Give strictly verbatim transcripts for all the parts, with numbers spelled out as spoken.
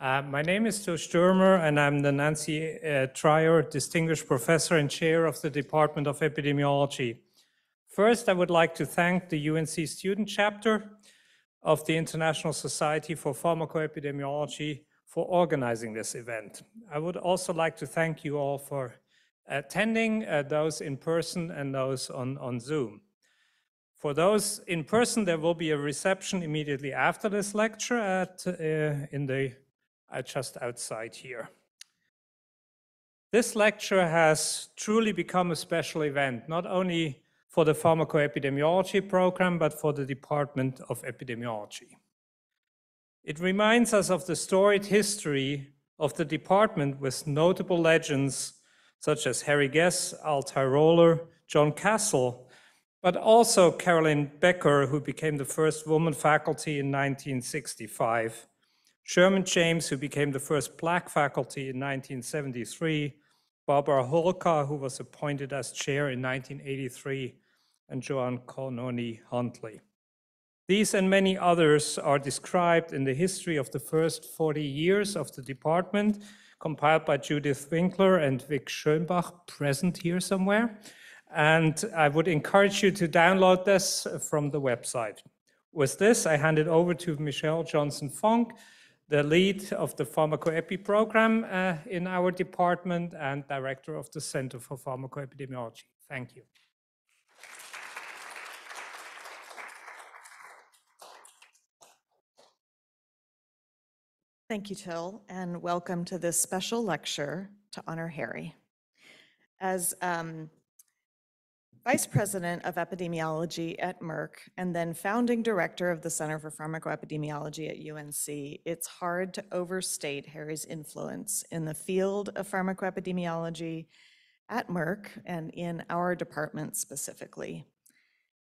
Uh, my name is Til Stürmer, and I'm the Nancy uh, Trier Distinguished Professor and Chair of the Department of Epidemiology. First, I would like to thank the U N C student chapter of the International Society for Pharmacoepidemiology for organizing this event. I would also like to thank you all for attending, uh, those in person and those on, on Zoom. For those in person, there will be a reception immediately after this lecture at, uh, in the Uh, just outside here. This lecture has truly become a special event, not only for the pharmacoepidemiology program, but for the Department of Epidemiology. It reminds us of the storied history of the department with notable legends such as Harry Guess, Al Tyroler, John Castle, but also Carolyn Becker, who became the first woman faculty in nineteen sixty-five. Sherman James, who became the first black faculty in nineteen seventy-three, Barbara Holker, who was appointed as chair in nineteen eighty-three, and Joan Cornoni Huntley. These and many others are described in the history of the first forty years of the department, compiled by Judith Winkler and Vic Schoenbach, present here somewhere. And I would encourage you to download this from the website. With this, I hand it over to Michelle Johnson Funk, the lead of the Pharmacoepi program uh, in our department and director of the Center for Pharmacoepidemiology. Thank you. Thank you, Til, and welcome to this special lecture to honor Harry. As um, Vice President of Epidemiology at Merck and then founding director of the Center for Pharmacoepidemiology at U N C, it's hard to overstate Harry's influence in the field of pharmacoepidemiology at Merck and in our department specifically.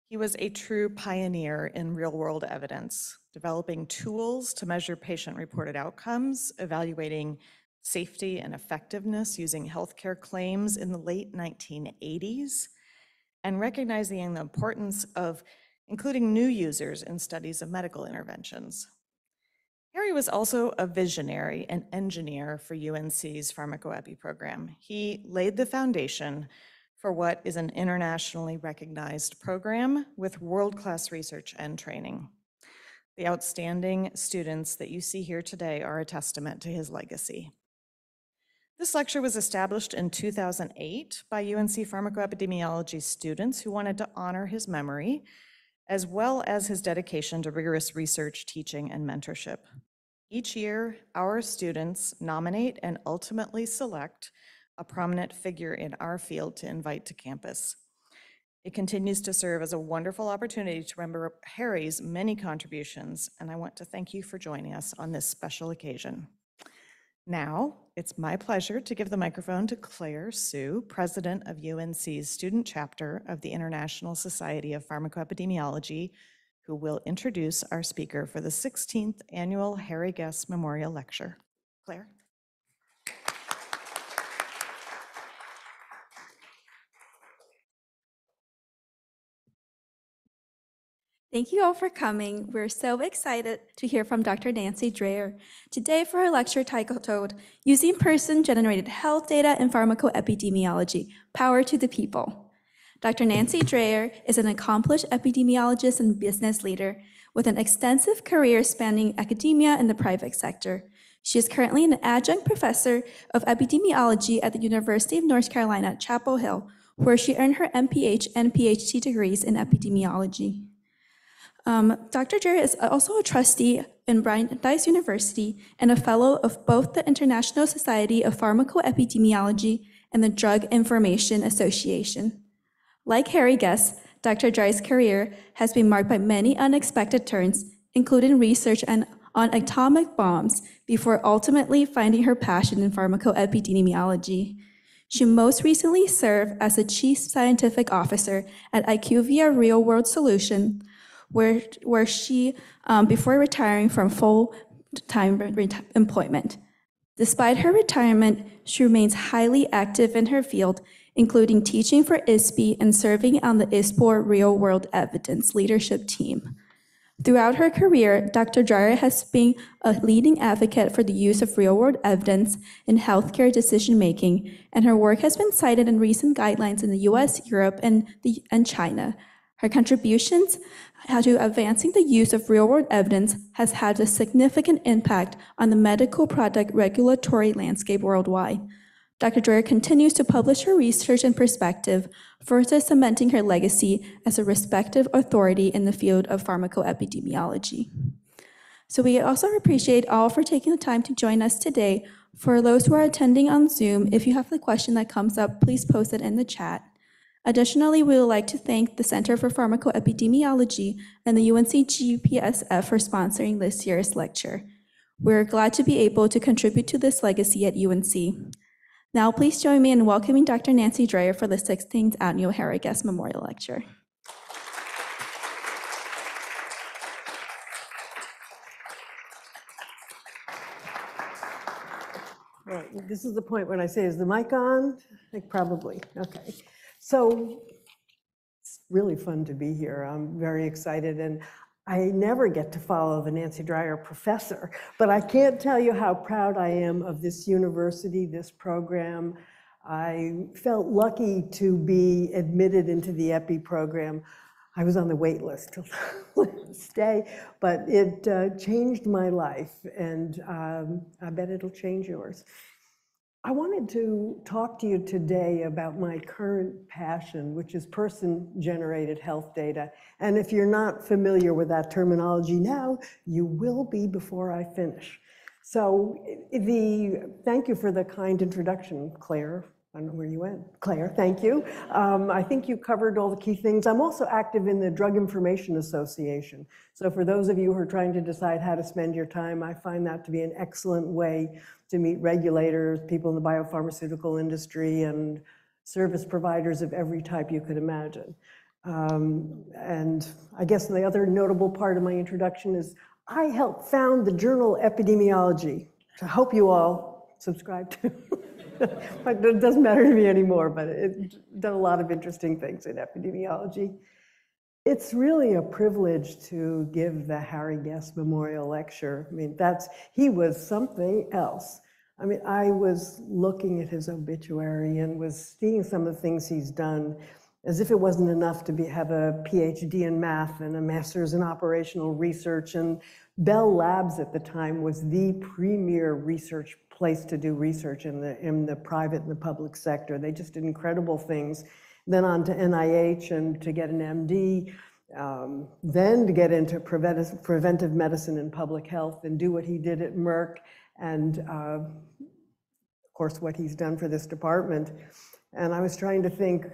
He was a true pioneer in real-world evidence, developing tools to measure patient-reported outcomes, evaluating safety and effectiveness using healthcare claims in the late nineteen eighties, and recognizing the importance of including new users in studies of medical interventions. Harry was also a visionary and engineer for U N C's PharmacoEpi program. He laid the foundation for what is an internationally recognized program with world-class research and training. The outstanding students that you see here today are a testament to his legacy. This lecture was established in two thousand eight by U N C pharmacoepidemiology students who wanted to honor his memory, as well as his dedication to rigorous research, teaching, and mentorship. Each year, our students nominate and ultimately select a prominent figure in our field to invite to campus. It continues to serve as a wonderful opportunity to remember Harry's many contributions, and I want to thank you for joining us on this special occasion. Now, it's my pleasure to give the microphone to Claire Hsu, president of U N C's student chapter of the International Society of Pharmacoepidemiology, who will introduce our speaker for the sixteenth Annual Harry Guess Memorial Lecture. Claire. Thank you all for coming. We're so excited to hear from Doctor Nancy Trier today for her lecture titled, Using Person-Generated Health Data in Pharmacoepidemiology, Power to the People. Doctor Nancy Trier is an accomplished epidemiologist and business leader with an extensive career spanning academia and the private sector. She is currently an adjunct professor of epidemiology at the University of North Carolina at Chapel Hill, where she earned her M P H and P H D degrees in epidemiology. Um, Doctor Trier is also a trustee in Brandeis University and a fellow of both the International Society of Pharmacoepidemiology and the Drug Information Association. Like Harry Guess, Doctor Trier's career has been marked by many unexpected turns, including research and on atomic bombs, before ultimately finding her passion in pharmacoepidemiology. She most recently served as the Chief Scientific Officer at IQVIA Real World Solutions, Where, where she, um, before retiring from full-time re employment. Despite her retirement, she remains highly active in her field, including teaching for I S P E and serving on the I S P O R Real World Evidence Leadership Team. Throughout her career, Doctor Dreyer has been a leading advocate for the use of real-world evidence in healthcare decision-making, and her work has been cited in recent guidelines in the U S, Europe, and, the, and China. Her contributions to advancing the use of real-world evidence has had a significant impact on the medical product regulatory landscape worldwide. Doctor Dreyer continues to publish her research and perspective, further cementing her legacy as a respected authority in the field of pharmacoepidemiology. So we also appreciate all for taking the time to join us today. For those who are attending on Zoom, if you have the question that comes up, please post it in the chat. Additionally, we would like to thank the Center for Pharmacoepidemiology and the U N C G P S F for sponsoring this year's lecture. We're glad to be able to contribute to this legacy at U N C. Now, please join me in welcoming Doctor Nancy Dreyer for the sixteenth Annual Harry Guess Memorial Lecture. Right, this is the point when I say, is the mic on? Like, probably, okay. So it's really fun to be here. I'm very excited, and I never get to follow the Nancy Dreyer professor, but I can't tell you how proud I am of this university, this program. I felt lucky to be admitted into the E P I program. I was on the wait list till last day, but it uh, changed my life, and um, I bet it'll change yours. I wanted to talk to you today about my current passion, which is person-generated health data. And if you're not familiar with that terminology now, you will be before I finish. So the, thank you for the kind introduction, Claire. I don't know where you went. Claire, thank you. Um, I think you covered all the key things. I'm also active in the Drug Information Association. So for those of you who are trying to decide how to spend your time, I find that to be an excellent way to meet regulators, people in the biopharmaceutical industry, and service providers of every type you could imagine. Um, and I guess the other notable part of my introduction is I helped found the journal Epidemiology, which I hope you all subscribe to. But it doesn't matter to me anymore, but it done a lot of interesting things in epidemiology. It's really a privilege to give the Harry Guess Memorial Lecture. I mean, that's, he was something else. I mean, I was looking at his obituary and was seeing some of the things he's done, as if it wasn't enough to be, have a PhD in math and a master's in operational research. And Bell Labs at the time was the premier research place to do research in the, in the private and the public sector. They just did incredible things. Then on to N I H and to get an M D, um, then to get into preventive, preventive medicine and public health and do what he did at Merck and, uh, of course, what he's done for this department. And I was trying to think,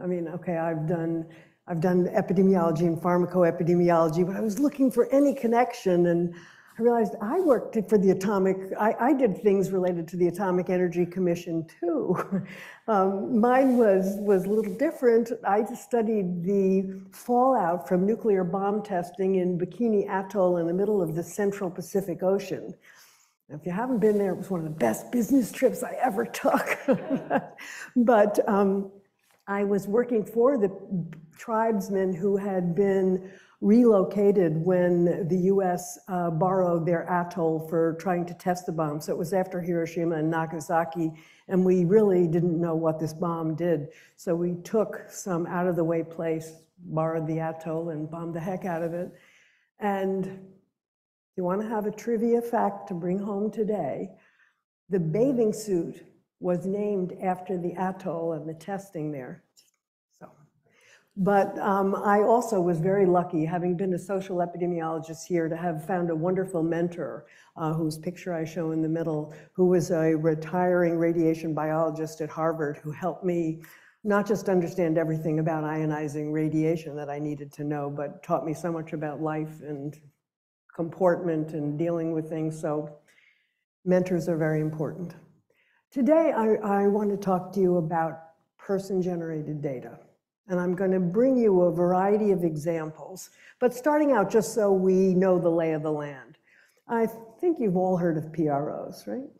I mean, okay, I've done, I've done epidemiology and pharmacoepidemiology, but I was looking for any connection, and I realized I worked for the atomic, I, I did things related to the Atomic Energy Commission too. Um, mine was, was a little different. I studied the fallout from nuclear bomb testing in Bikini Atoll in the middle of the Central Pacific Ocean. If you haven't been there, it was one of the best business trips I ever took. But um, I was working for the tribesmen who had been relocated when the U S uh, borrowed their atoll for trying to test the bomb. So it was after Hiroshima and Nagasaki, and we really didn't know what this bomb did. So we took some out-of-the-way place, borrowed the atoll, and bombed the heck out of it. And you want to have a trivia fact to bring home today? The bathing suit was named after the atoll and the testing there. But um, I also was very lucky, having been a social epidemiologist here, to have found a wonderful mentor, uh, whose picture I show in the middle, who was a retiring radiation biologist at Harvard, who helped me not just understand everything about ionizing radiation that I needed to know, but taught me so much about life and comportment and dealing with things. So mentors are very important. Today, I, I want to talk to you about person-generated data. And I'm going to bring you a variety of examples, but starting out just so we know the lay of the land. I think you've all heard of P R Os, right?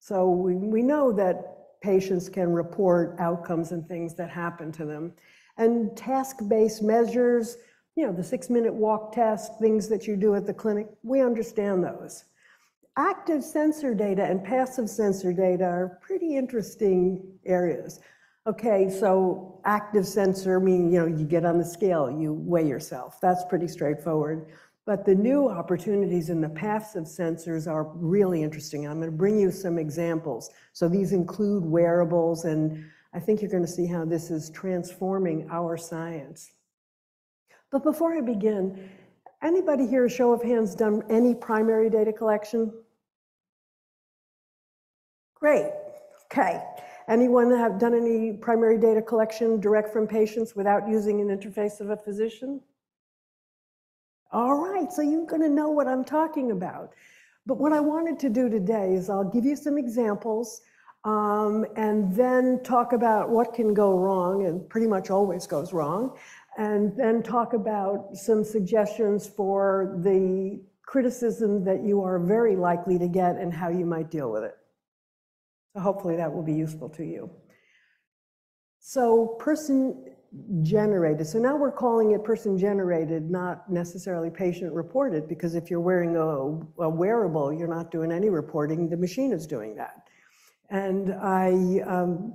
So we, we know that patients can report outcomes and things that happen to them. And task-based measures, you know, the six-minute walk test, things that you do at the clinic, we understand those. Active sensor data and passive sensor data are pretty interesting areas. Okay, so active sensor meaning, you know, you get on the scale, you weigh yourself. That's pretty straightforward. But the new opportunities in the passive sensors are really interesting. I'm going to bring you some examples. So these include wearables, and I think you're going to see how this is transforming our science. But before I begin, anybody here, a show of hands, done any primary data collection? Great. Okay. Anyone have done any primary data collection direct from patients without using an interface of a physician? All right, so you're going to know what I'm talking about. But what I wanted to do today is I'll give you some examples um, and then talk about what can go wrong, and pretty much always goes wrong, and then talk about some suggestions for the criticism that you are very likely to get and how you might deal with it. So hopefully that will be useful to you. So person generated. So now we're calling it person generated, not necessarily patient reported, because if you're wearing a, a wearable, you're not doing any reporting. The machine is doing that. And I, um,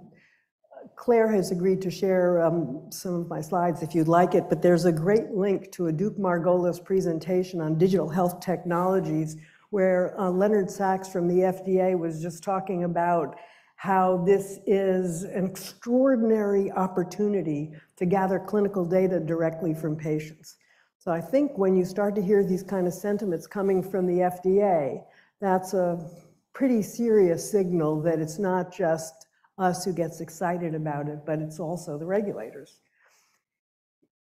Claire has agreed to share um, some of my slides if you'd like it, but there's a great link to a Duke Margolis presentation on digital health technologies where uh, Leonard Sachs from the F D A was just talking about how this is an extraordinary opportunity to gather clinical data directly from patients. So I think when you start to hear these kind of sentiments coming from the F D A, that's a pretty serious signal that it's not just us who gets excited about it, but it's also the regulators.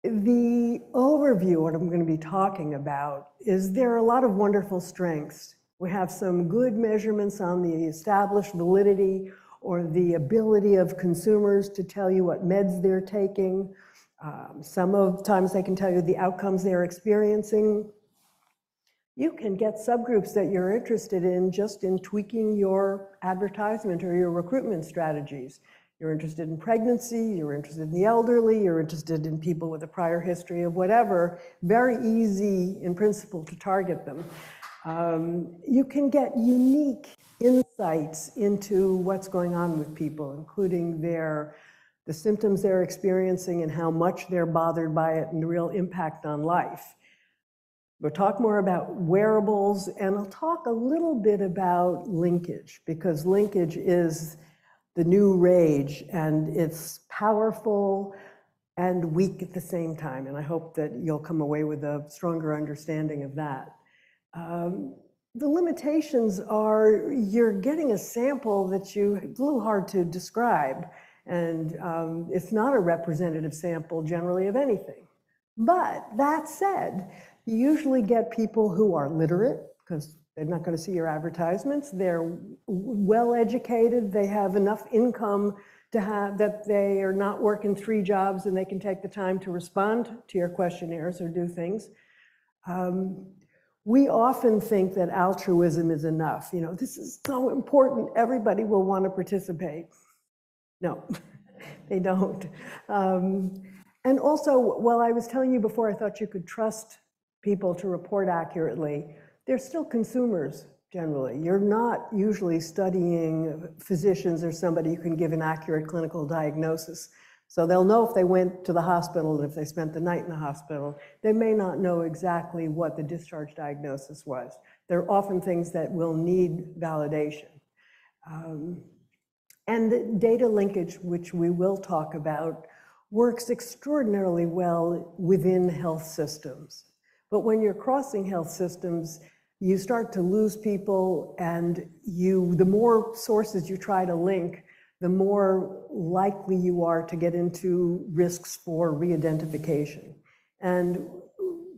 The overview, what I'm going to be talking about, is there are a lot of wonderful strengths. We have some good measurements on the established validity or the ability of consumers to tell you what meds they're taking. Um, some of times they can tell you the outcomes they're experiencing. You can get subgroups that you're interested in just in tweaking your advertisement or your recruitment strategies. You're interested in pregnancy, you're interested in the elderly, you're interested in people with a prior history of whatever. Very easy in principle to target them. Um, you can get unique insights into what's going on with people, including their, the symptoms they're experiencing and how much they're bothered by it and the real impact on life. We'll talk more about wearables, and I'll talk a little bit about linkage, because linkage is the new rage and it's powerful and weak at the same time. And I hope that you'll come away with a stronger understanding of that. Um, the limitations are you're getting a sample that you, it's a little hard to describe, and um, it's not a representative sample generally of anything. But that said, you usually get people who are literate, because they're not going to see your advertisements. They're well educated. They have enough income to have that they are not working three jobs, and they can take the time to respond to your questionnaires or do things. Um, we often think that altruism is enough. You know, this is so important. Everybody will want to participate. No, they don't. Um, and also, while I was telling you before, I thought you could trust people to report accurately. They're still consumers, generally. You're not usually studying physicians or somebody who can give an accurate clinical diagnosis. So they'll know if they went to the hospital and if they spent the night in the hospital. They may not know exactly what the discharge diagnosis was. There are often things that will need validation. Um, and the data linkage, which we will talk about, works extraordinarily well within health systems. But when you're crossing health systems, you start to lose people, and you, the more sources you try to link, the more likely you are to get into risks for re-identification. And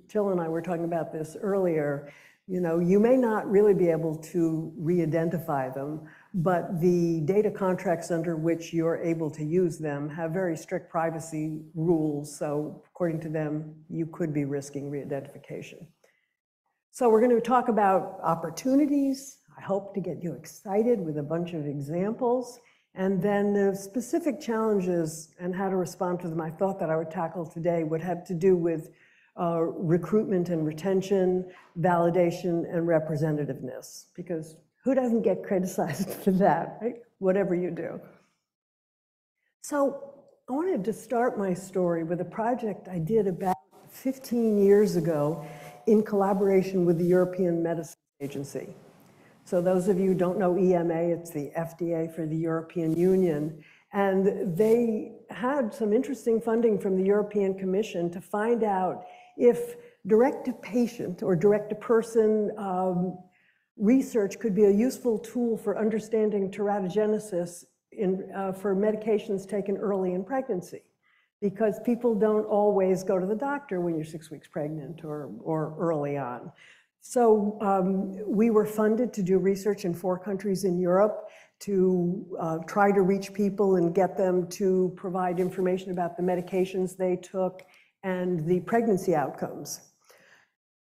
Jill and I were talking about this earlier. You know, you may not really be able to re-identify them, but the data contracts under which you're able to use them have very strict privacy rules. So according to them, you could be risking re-identification. So we're going to talk about opportunities. I hope to get you excited with a bunch of examples, and then the specific challenges and how to respond to them. I thought that I would tackle today would have to do with uh, recruitment and retention, validation and representativeness, because who doesn't get criticized for that, right? Whatever you do. So I wanted to start my story with a project I did about fifteen years ago in collaboration with the European Medicines Agency. So those of you who don't know E M A, it's the F D A for the European Union. And they had some interesting funding from the European Commission to find out if direct-to-patient or direct-to-person um, research could be a useful tool for understanding teratogenesis in, uh, for medications taken early in pregnancy, because people don't always go to the doctor when you're six weeks pregnant or, or early on. So um, we were funded to do research in four countries in Europe to uh, try to reach people and get them to provide information about the medications they took and the pregnancy outcomes.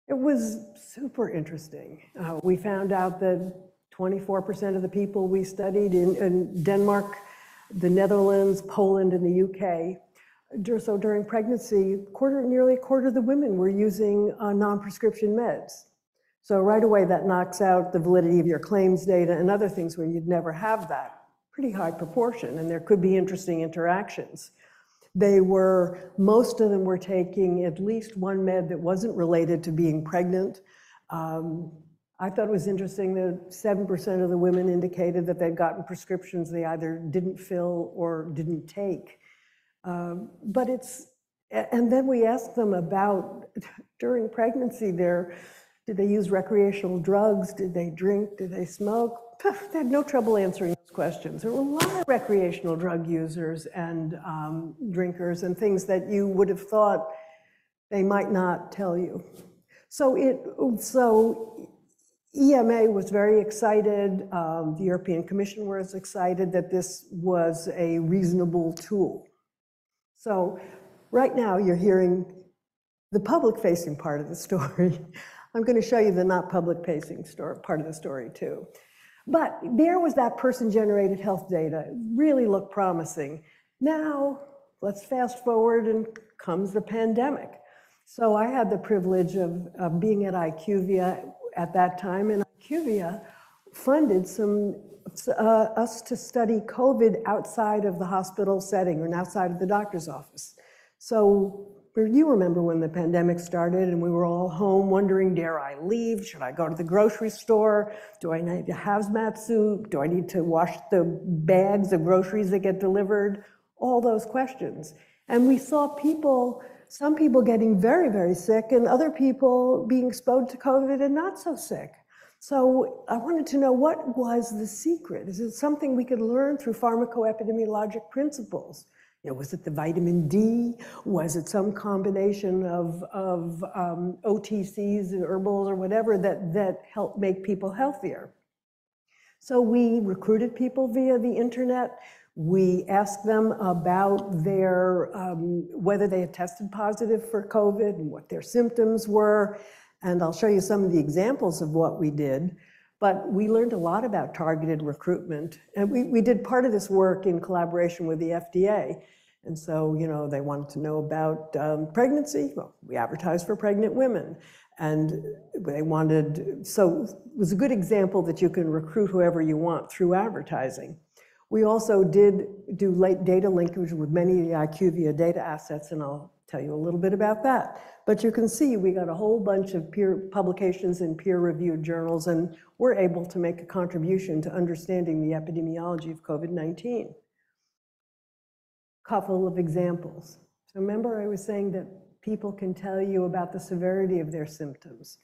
It was super interesting. Uh, we found out that twenty-four percent of the people we studied in, in Denmark, the Netherlands, Poland, and the U K, so during pregnancy, quarter, nearly a quarter of the women were using uh, non-prescription meds. So right away, that knocks out the validity of your claims data and other things where you'd never have that. Pretty high proportion, and there could be interesting interactions. They were, most of them were taking at least one med that wasn't related to being pregnant. Um, I thought it was interesting that seven percent of the women indicated that they'd gotten prescriptions they either didn't fill or didn't take. Um, but it's, and then we asked them about, during pregnancy there, did they use recreational drugs? Did they drink? Did they smoke? They had no trouble answering those questions. There were a lot of recreational drug users and um, drinkers and things that you would have thought they might not tell you. So, it, so E M A was very excited. Um, the European Commission was excited that this was a reasonable tool. So right now you're hearing the public-facing part of the story. I'm going to show you the not public-facing part of the story too. But there was that person-generated health data. It really looked promising. Now, let's fast forward and comes the pandemic. So I had the privilege of, of being at IQVIA at that time, and IQVIA funded some, uh, us to study COVID outside of the hospital setting and outside of the doctor's office. So you remember when the pandemic started and we were all home wondering, dare I leave? Should I go to the grocery store? Do I need a hazmat suit? Do I need to wash the bags of groceries that get delivered? All those questions. And we saw people, some people getting very, very sick and other people being exposed to COVID and not so sick. So I wanted to know, what was the secret? Is it something we could learn through pharmacoepidemiologic principles? You know, was it the vitamin D? Was it some combination of, of um, O T Cs, herbals, or whatever that, that helped make people healthier? So we recruited people via the internet. We asked them about their, um, whether they had tested positive for COVID and what their symptoms were. And I'll show you some of the examples of what we did. But we learned a lot about targeted recruitment. And we, we did part of this work in collaboration with the F D A. And so, you know, they wanted to know about um, pregnancy. Well, we advertised for pregnant women. And they wanted, so it was a good example that you can recruit whoever you want through advertising. We also did do late data linkage with many of the IQVIA data assets, and I'll tell you a little bit about that. But you can see we got a whole bunch of peer publications in peer-reviewed journals, and we're able to make a contribution to understanding the epidemiology of COVID nineteen. Couple of examples. So remember I was saying that people can tell you about the severity of their symptoms.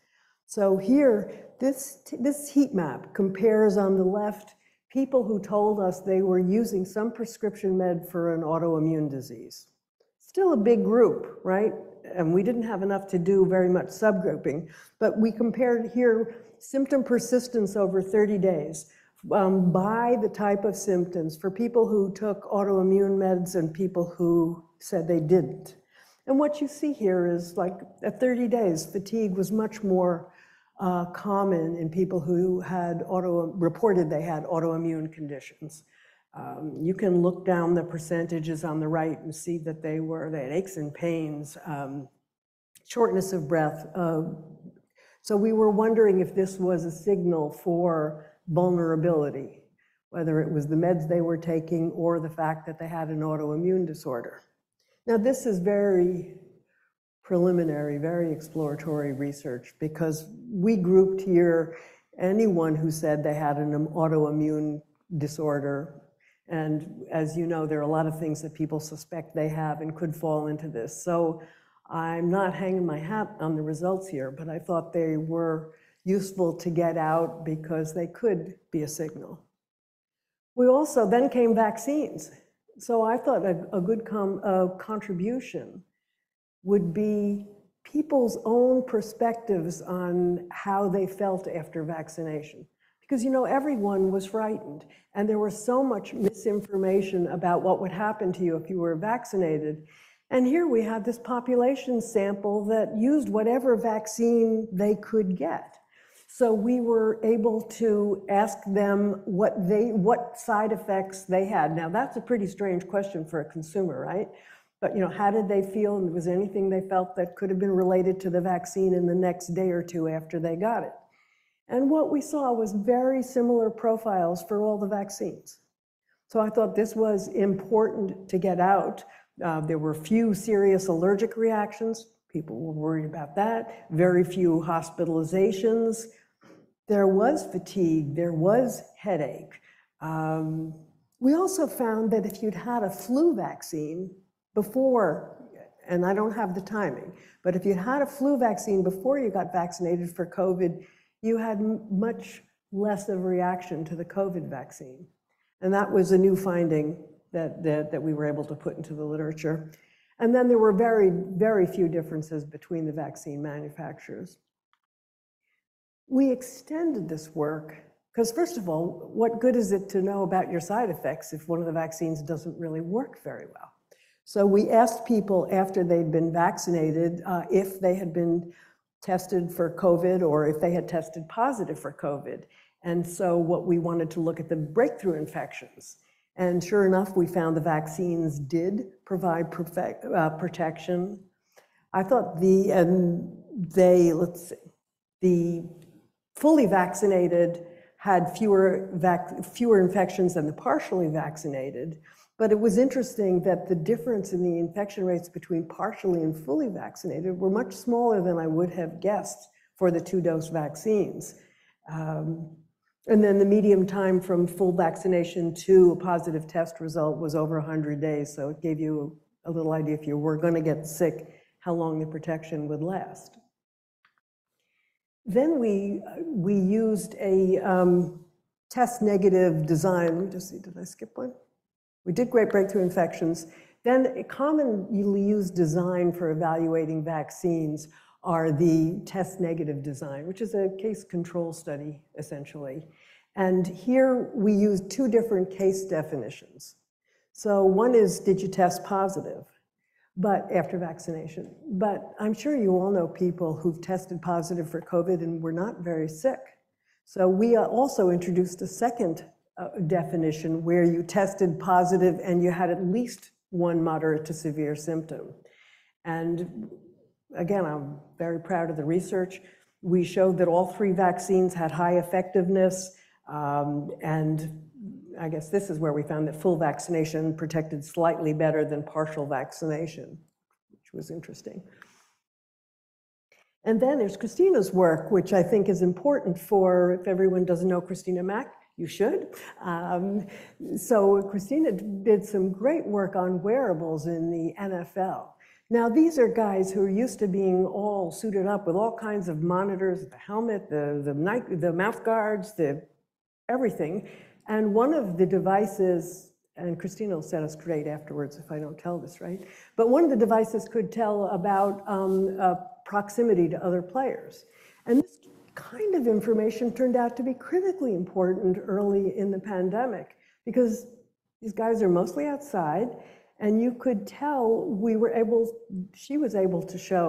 So here, this, this heat map compares on the left people who told us they were using some prescription med for an autoimmune disease. Still a big group, right? And we didn't have enough to do very much subgrouping, but we compared here symptom persistence over thirty days um, by the type of symptoms for people who took autoimmune meds and people who said they didn't. And what you see here is, like, at thirty days, fatigue was much more uh, common in people who had auto reported they had autoimmune conditions. Um, you can look down the percentages on the right and see that they were, they had aches and pains, um, shortness of breath. Uh, so we were wondering if this was a signal for vulnerability, whether it was the meds they were taking or the fact that they had an autoimmune disorder. Now, this is very preliminary, very exploratory research, because we grouped here anyone who said they had an autoimmune disorder. And as you know, there are a lot of things that people suspect they have and could fall into this. So I'm not hanging my hat on the results here, but I thought they were useful to get out because they could be a signal. We also then came vaccines. So I thought a, a good com, uh, contribution would be people's own perspectives on how they felt after vaccination. Because, you know, everyone was frightened, and there was so much misinformation about what would happen to you if you were vaccinated. And here we had this population sample that used whatever vaccine they could get. So we were able to ask them what they, what side effects they had. Now, that's a pretty strange question for a consumer, right? But, you know, how did they feel, and was anything they felt that could have been related to the vaccine in the next day or two after they got it? And what we saw was very similar profiles for all the vaccines. So I thought this was important to get out. Uh, there were few serious allergic reactions. People were worried about that. Very few hospitalizations. There was fatigue. There was headache. Um, we also found that if you'd had a flu vaccine before, and I don't have the timing, but if you had a flu vaccine before you got vaccinated for COVID, you had much less of a reaction to the COVID vaccine. And that was a new finding that, that, that we were able to put into the literature. And then there were very, very few differences between the vaccine manufacturers. We extended this work, because first of all, what good is it to know about your side effects if one of the vaccines doesn't really work very well? So we asked people after they'd been vaccinated uh, if they had been tested for COVID or if they had tested positive for COVID. And so what we wanted to look at the breakthrough infections. And sure enough, we found the vaccines did provide perfect, uh, protection. I thought the, and they, let's see, the fully vaccinated had fewer, vac fewer infections than the partially vaccinated. But it was interesting that the difference in the infection rates between partially and fully vaccinated were much smaller than I would have guessed for the two-dose vaccines. Um, and then the median time from full vaccination to a positive test result was over one hundred days. So it gave you a little idea if you were going to get sick, how long the protection would last. Then we, we used a um, test negative design. Let me just see, did I skip one? We did great breakthrough infections. Then a commonly used design for evaluating vaccines are the test negative design, which is a case control study, essentially. And here we use two different case definitions. So one is, did you test positive but after vaccination? But I'm sure you all know people who've tested positive for COVID and were not very sick. So we also introduced a second Uh, definition where you tested positive and you had at least one moderate to severe symptom. And again, I'm very proud of the research. We showed that all three vaccines had high effectiveness. Um, and I guess this is where we found that full vaccination protected slightly better than partial vaccination, which was interesting. And then there's Christina's work, which I think is important for, if everyone doesn't know Christina Mac, you should. Um, so Christina did some great work on wearables in the N F L. Now, these are guys who are used to being all suited up with all kinds of monitors, the helmet, the, the, Nike, the mouth guards, the everything. And one of the devices, and Christina will set us straight afterwards if I don't tell this right, but one of the devices could tell about um, uh, proximity to other players. And this kind of information turned out to be critically important early in the pandemic, because these guys are mostly outside, and you could tell we were able, she was able to show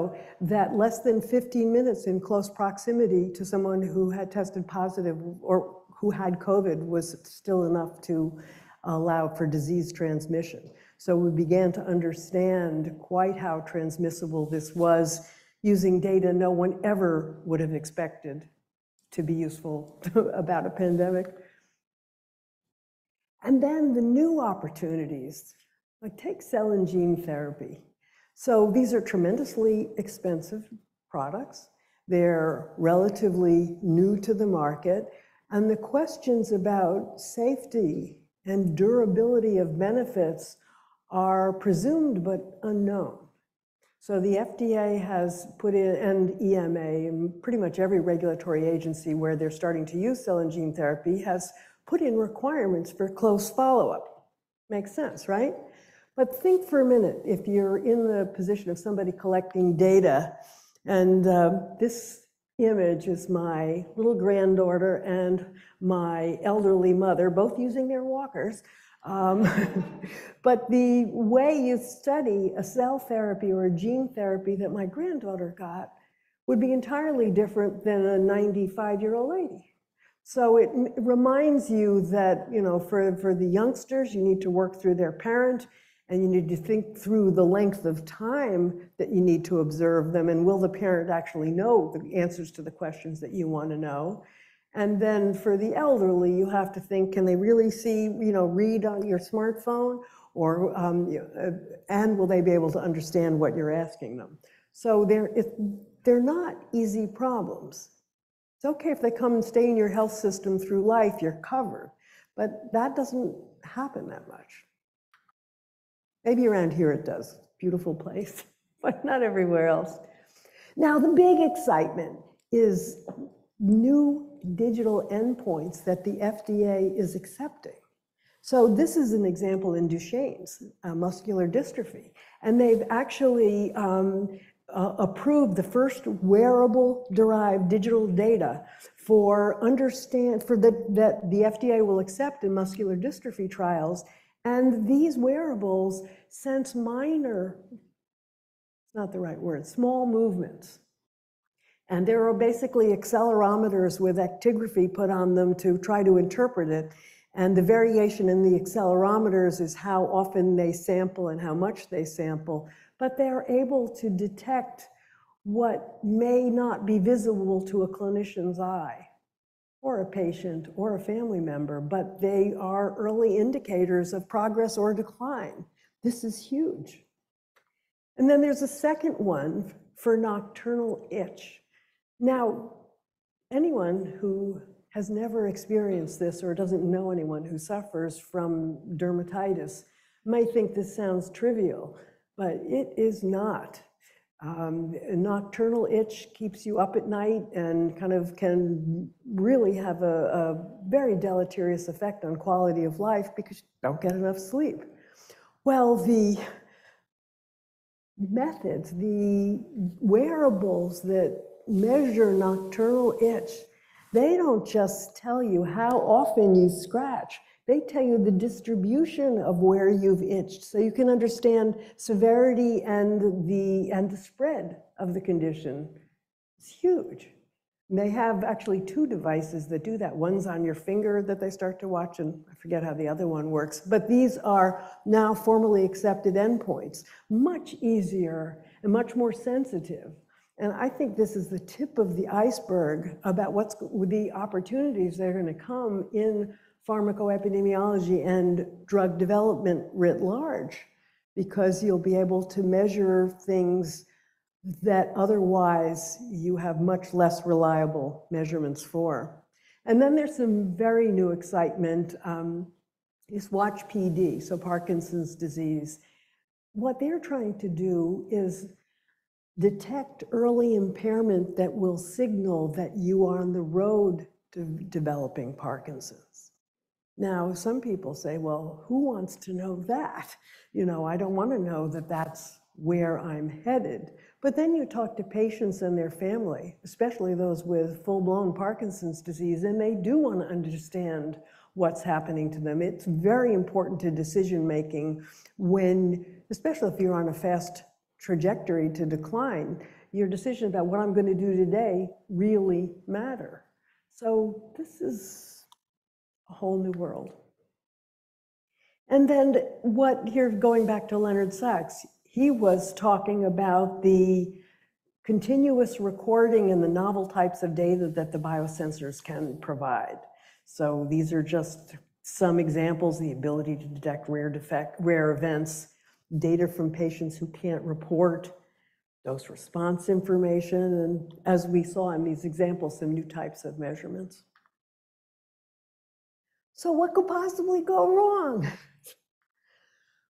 that less than fifteen minutes in close proximity to someone who had tested positive or who had COVID was still enough to allow for disease transmission. So we began to understand quite how transmissible this was, using data no one ever would have expected to be useful about a pandemic. And then the new opportunities, like take cell and gene therapy. So these are tremendously expensive products. They're relatively new to the market. And the questions about safety and durability of benefits are presumed but unknown. So the F D A has put in, and E M A, and pretty much every regulatory agency where they're starting to use cell and gene therapy has put in requirements for close follow-up. Makes sense, right? But think for a minute, if you're in the position of somebody collecting data, and uh, this image is my little granddaughter and my elderly mother, both using their walkers. Um, but the way you study a cell therapy or a gene therapy that my granddaughter got would be entirely different than a ninety-five-year-old lady. So it reminds you that, you know, for, for the youngsters, you need to work through their parent, and you need to think through the length of time that you need to observe them, and will the parent actually know the answers to the questions that you want to know. And then for the elderly, you have to think, can they really see, you know, read on your smartphone, or, um, and will they be able to understand what you're asking them? So they're, if, they're not easy problems. It's okay if they come and stay in your health system through life, you're covered, but that doesn't happen that much. Maybe around here it does, beautiful place, but not everywhere else. Now the big excitement is new digital endpoints that the F D A is accepting. So this is an example in Duchenne's uh, muscular dystrophy, and they've actually um, uh, approved the first wearable-derived digital data for understand for the, that the F D A will accept in muscular dystrophy trials. And these wearables sense minor, it's not the right word, small movements. And there are basically accelerometers with actigraphy put on them to try to interpret it. And the variation in the accelerometers is how often they sample and how much they sample. But they are able to detect what may not be visible to a clinician's eye, or a patient, or a family member, but they are early indicators of progress or decline. This is huge. And then there's a second one for nocturnal itch. Now, anyone who has never experienced this or doesn't know anyone who suffers from dermatitis may think this sounds trivial, but it is not. Um, nocturnal itch keeps you up at night and kind of can really have a, a very deleterious effect on quality of life because you don't get enough sleep. Well, the methods, the wearables that measure nocturnal itch, they don't just tell you how often you scratch. They tell you the distribution of where you've itched, so you can understand severity and the, and the spread of the condition. It's huge. And they have actually two devices that do that. One's on your finger that they start to watch, and I forget how the other one works, but these are now formally accepted endpoints, much easier and much more sensitive. And I think this is the tip of the iceberg about what's the opportunities that are gonna come in pharmacoepidemiology and drug development writ large, because you'll be able to measure things that otherwise you have much less reliable measurements for. And then there's some very new excitement, um, is watch P D, so Parkinson's disease. What they're trying to do is detect early impairment that will signal that you are on the road to developing Parkinson's. Now, some people say, well, who wants to know that? You know, I don't want to know that that's where I'm headed. But then you talk to patients and their family, especially those with full-blown Parkinson's disease, and they do want to understand what's happening to them. It's very important to decision-making when, especially if you're on a fast trajectory to decline, your decision about what I'm going to do today really matter. So this is a whole new world. And then what, here going back to Leonard Sachs, he was talking about the continuous recording in the novel types of data that the biosensors can provide. So these are just some examples: the ability to detect rare defect, rare events, data from patients who can't report, dose response information, and as we saw in these examples, some new types of measurements. So what could possibly go wrong?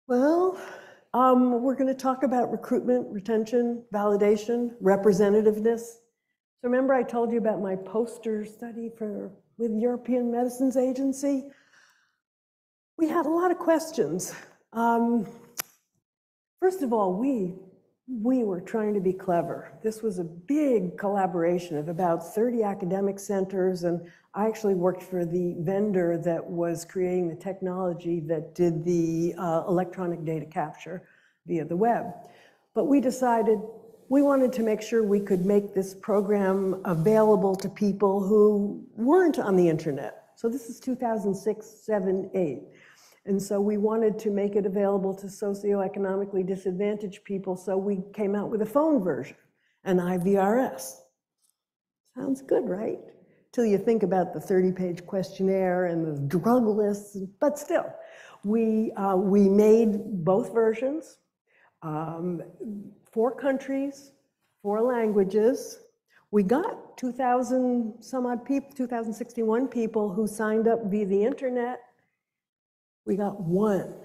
Well, um, we're going to talk about recruitment, retention, validation, representativeness. So remember I told you about my poster study for with European Medicines Agency? We had a lot of questions. Um, first of all, we, we were trying to be clever. This was a big collaboration of about thirty academic centers, and I actually worked for the vendor that was creating the technology that did the uh, electronic data capture via the web. But we decided we wanted to make sure we could make this program available to people who weren't on the internet. So this is two thousand six, seven, eight. And so we wanted to make it available to socioeconomically disadvantaged people, so we came out with a phone version, an I V R S. Sounds good, right? Till you think about the thirty page questionnaire and the drug lists, but still, we, uh, we made both versions, um, four countries, four languages. We got two thousand some odd people, two thousand sixty-one people who signed up via the internet. We got one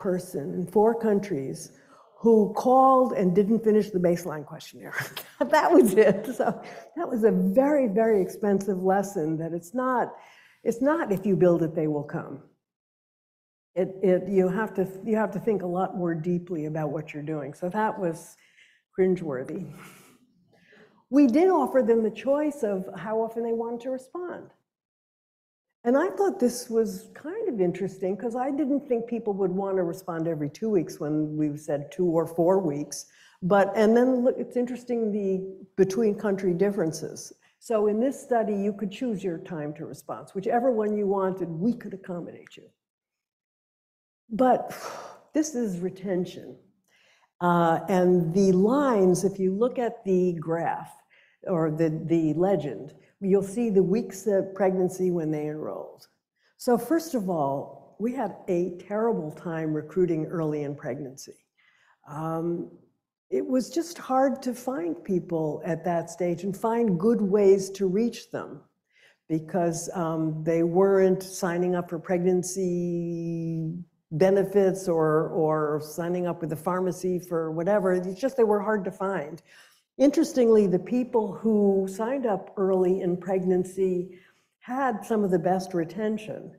person in four countries who called and didn't finish the baseline questionnaire. That was it. So that was a very, very expensive lesson that it's not, it's not if you build it, they will come. It, it, you have to, you have to think a lot more deeply about what you're doing. So that was cringeworthy. We did offer them the choice of how often they wanted to respond. And I thought this was kind of interesting because I didn't think people would want to respond every two weeks when we said two or four weeks. But, and then look, it's interesting the between country differences. So in this study, you could choose your time to response, whichever one you wanted, we could accommodate you. But this is retention. Uh, and the lines, if you look at the graph or the, the legend, you'll see the weeks of pregnancy when they enrolled. So first of all, we had a terrible time recruiting early in pregnancy. Um, it was just hard to find people at that stage and find good ways to reach them because um, they weren't signing up for pregnancy benefits or, or signing up with the pharmacy for whatever. It's just they were hard to find. Interestingly, the people who signed up early in pregnancy had some of the best retention.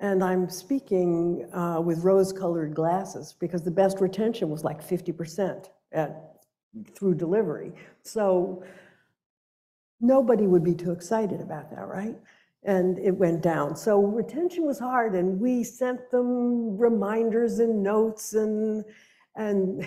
And I'm speaking uh, with rose-colored glasses because the best retention was like fifty percent at, through delivery. So nobody would be too excited about that, right? And it went down. So retention was hard, and we sent them reminders and notes, and, and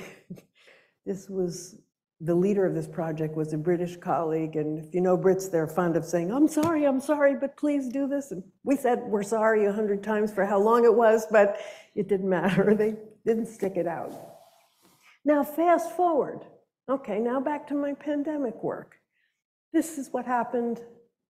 this was... The leader of this project was a British colleague, and if you know Brits, they're fond of saying, I'm sorry, I'm sorry, but please do this. And we said, we're sorry a hundred times for how long it was, but it didn't matter. They didn't stick it out. Now, fast forward. Okay, now back to my pandemic work. This is what happened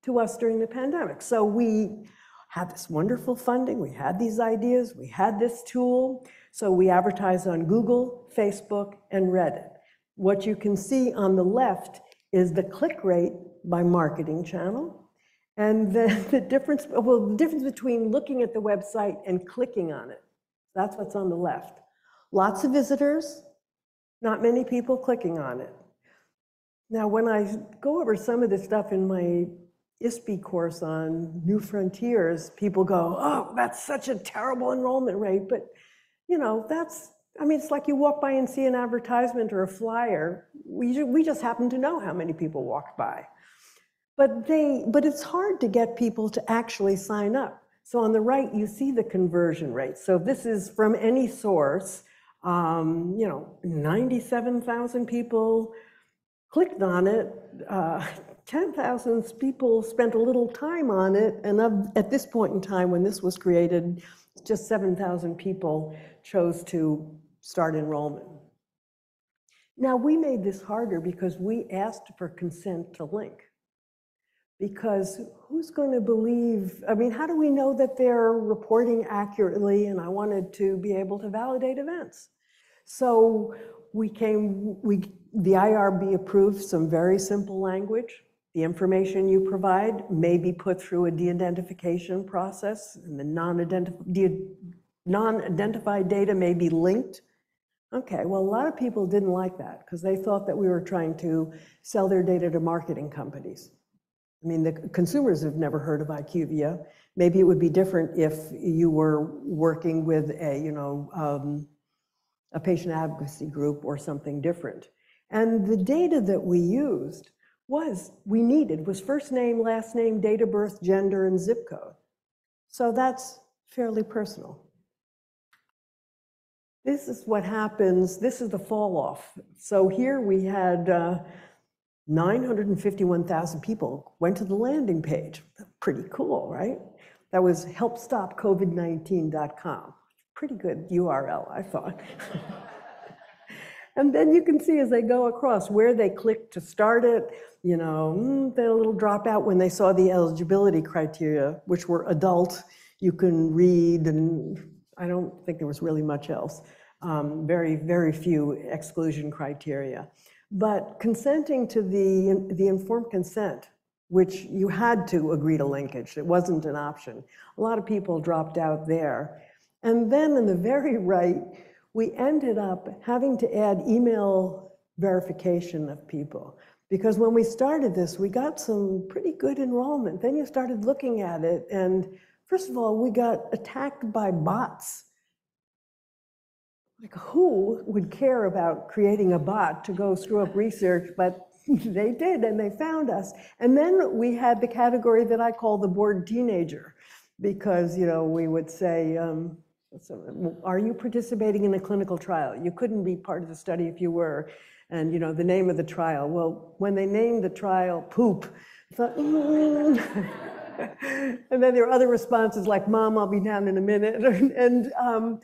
to us during the pandemic. So we had this wonderful funding. We had these ideas. We had this tool. So we advertised on Google, Facebook, and Reddit. What you can see on the left is the click rate by marketing channel. And the, the difference, well, the difference between looking at the website and clicking on it. That's what's on the left. Lots of visitors, not many people clicking on it. Now, when I go over some of this stuff in my I S P E course on New Frontiers, people go, oh, that's such a terrible enrollment rate. But, you know, that's, I mean, it's like you walk by and see an advertisement or a flyer. We, we just happen to know how many people walked by. But, they, but it's hard to get people to actually sign up. So on the right, you see the conversion rate. So this is from any source. Um, you know, ninety-seven thousand people clicked on it. Uh, ten thousand people spent a little time on it. And of, at this point in time, when this was created, just seven thousand people chose to start enrollment. Now, we made this harder because we asked for consent to link. Because who's going to believe, I mean, how do we know that they're reporting accurately? And I wanted to be able to validate events. So we came, we, the I R B approved some very simple language. The information you provide may be put through a de-identification process, and the non-identif- non-identified data may be linked. Okay, well, a lot of people didn't like that because they thought that we were trying to sell their data to marketing companies. I mean, the consumers have never heard of IQVIA. Maybe it would be different if you were working with a, you know, um, a patient advocacy group or something different. And the data that we used was, we needed, was first name, last name, date of birth, gender, and zip code. So that's fairly personal. This is what happens, this is the fall off. So here we had, uh, nine hundred fifty-one thousand people went to the landing page. Pretty cool, right? That was help stop covid nineteen dot com. Pretty good U R L, I thought. And then you can see as they go across where they clicked to start it, you know, they had a little dropout when they saw the eligibility criteria, which were adult, you can read, and I don't think there was really much else. Um, very, very few exclusion criteria. But consenting to the, the informed consent, which you had to agree to linkage, it wasn't an option. A lot of people dropped out there. And then in the very right, we ended up having to add email verification of people. Because when we started this, we got some pretty good enrollment. Then you started looking at it. And first of all, we got attacked by bots. Like, who would care about creating a bot to go screw up research? But they did, and they found us. And then we had the category that I call the bored teenager, because, you know, we would say, um, are you participating in a clinical trial? You couldn't be part of the study if you were. And, you know, the name of the trial. Well, when they named the trial, poop. I thought, mm. And then there are other responses like, Mom, I'll be down in a minute. and. Um,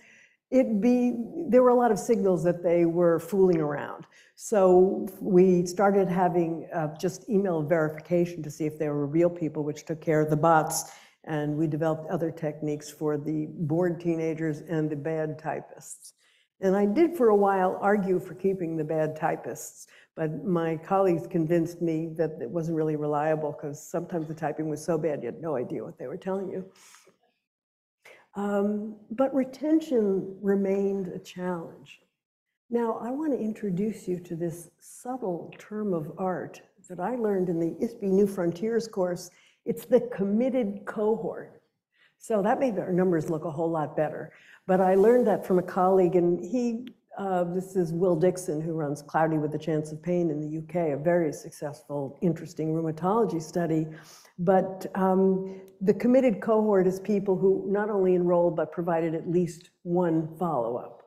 It'd be, there were a lot of signals that they were fooling around. So we started having uh, just email verification to see if they were real people, which took care of the bots. And we developed other techniques for the bored teenagers and the bad typists. And I did for a while argue for keeping the bad typists, but my colleagues convinced me that it wasn't really reliable because sometimes the typing was so bad you had no idea what they were telling you. Um, but retention remained a challenge. Now, I want to introduce you to this subtle term of art that I learned in the I S P E New Frontiers course. It's the committed cohort. So that made our numbers look a whole lot better. But I learned that from a colleague, and he, uh, this is Will Dixon, who runs Cloudy with a Chance of Pain in the U K, a very successful, interesting rheumatology study. But um, the committed cohort is people who not only enrolled, but provided at least one follow-up.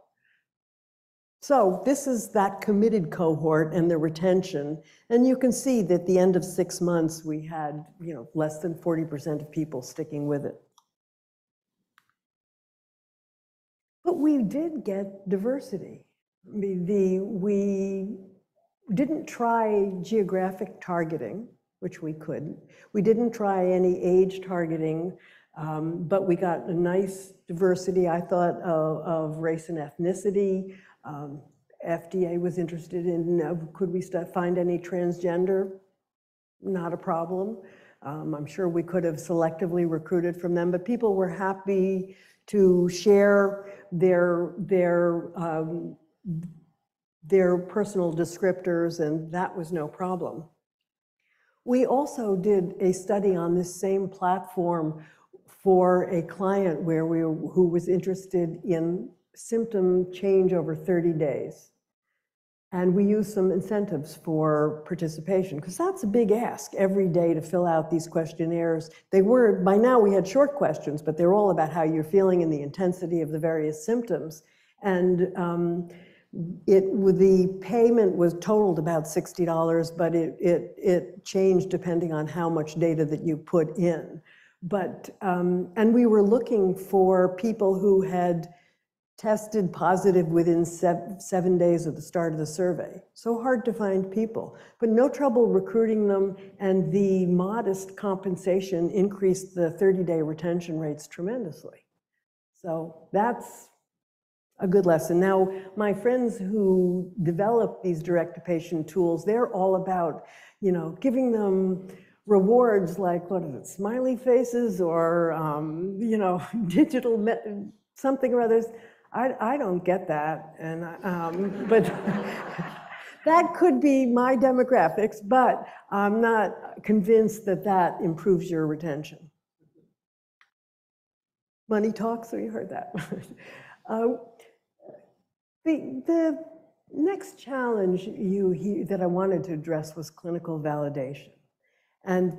So this is that committed cohort and the retention. And you can see that at the end of six months, we had, you know, less than forty percent of people sticking with it. But we did get diversity. I mean, the, we didn't try geographic targeting, which we couldn't. We didn't try any age targeting, um, but we got a nice diversity, I thought, of, of race and ethnicity. Um, F D A was interested in, uh, could we find any transgender? Not a problem. Um, I'm sure we could have selectively recruited from them, but people were happy to share their, their, um, their personal descriptors, and that was no problem. We also did a study on this same platform for a client where we who was interested in symptom change over thirty days. And we used some incentives for participation, because that's a big ask every day to fill out these questionnaires. They were, by now we had short questions, but they're all about how you're feeling and the intensity of the various symptoms. And um, It, the payment was totaled about sixty dollars, but it, it, it changed depending on how much data that you put in. But, um, and we were looking for people who had tested positive within seven, seven days of the start of the survey. So hard to find people, but no trouble recruiting them, and the modest compensation increased the thirty-day retention rates tremendously. So that's a good lesson. Now, my friends who develop these direct-to-patient tools, they're all about, you know, giving them rewards like, what is it, smiley faces or, um, you know, digital something or others. I, I don't get that, and um, but that could be my demographics, but I'm not convinced that that improves your retention. Money talks, so you heard that. uh, the, the next challenge you he, that I wanted to address was clinical validation. And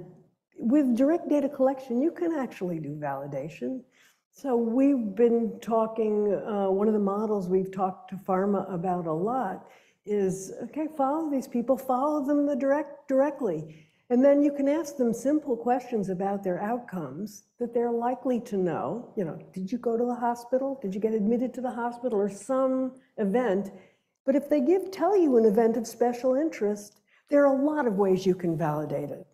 with direct data collection, you can actually do validation. So we've been talking, uh, one of the models we've talked to pharma about a lot is, okay, follow these people, follow them the direct, directly. And then you can ask them simple questions about their outcomes that they're likely to know. You know, did you go to the hospital? Did you get admitted to the hospital or some event? But if they give, tell you an event of special interest, there are a lot of ways you can validate it.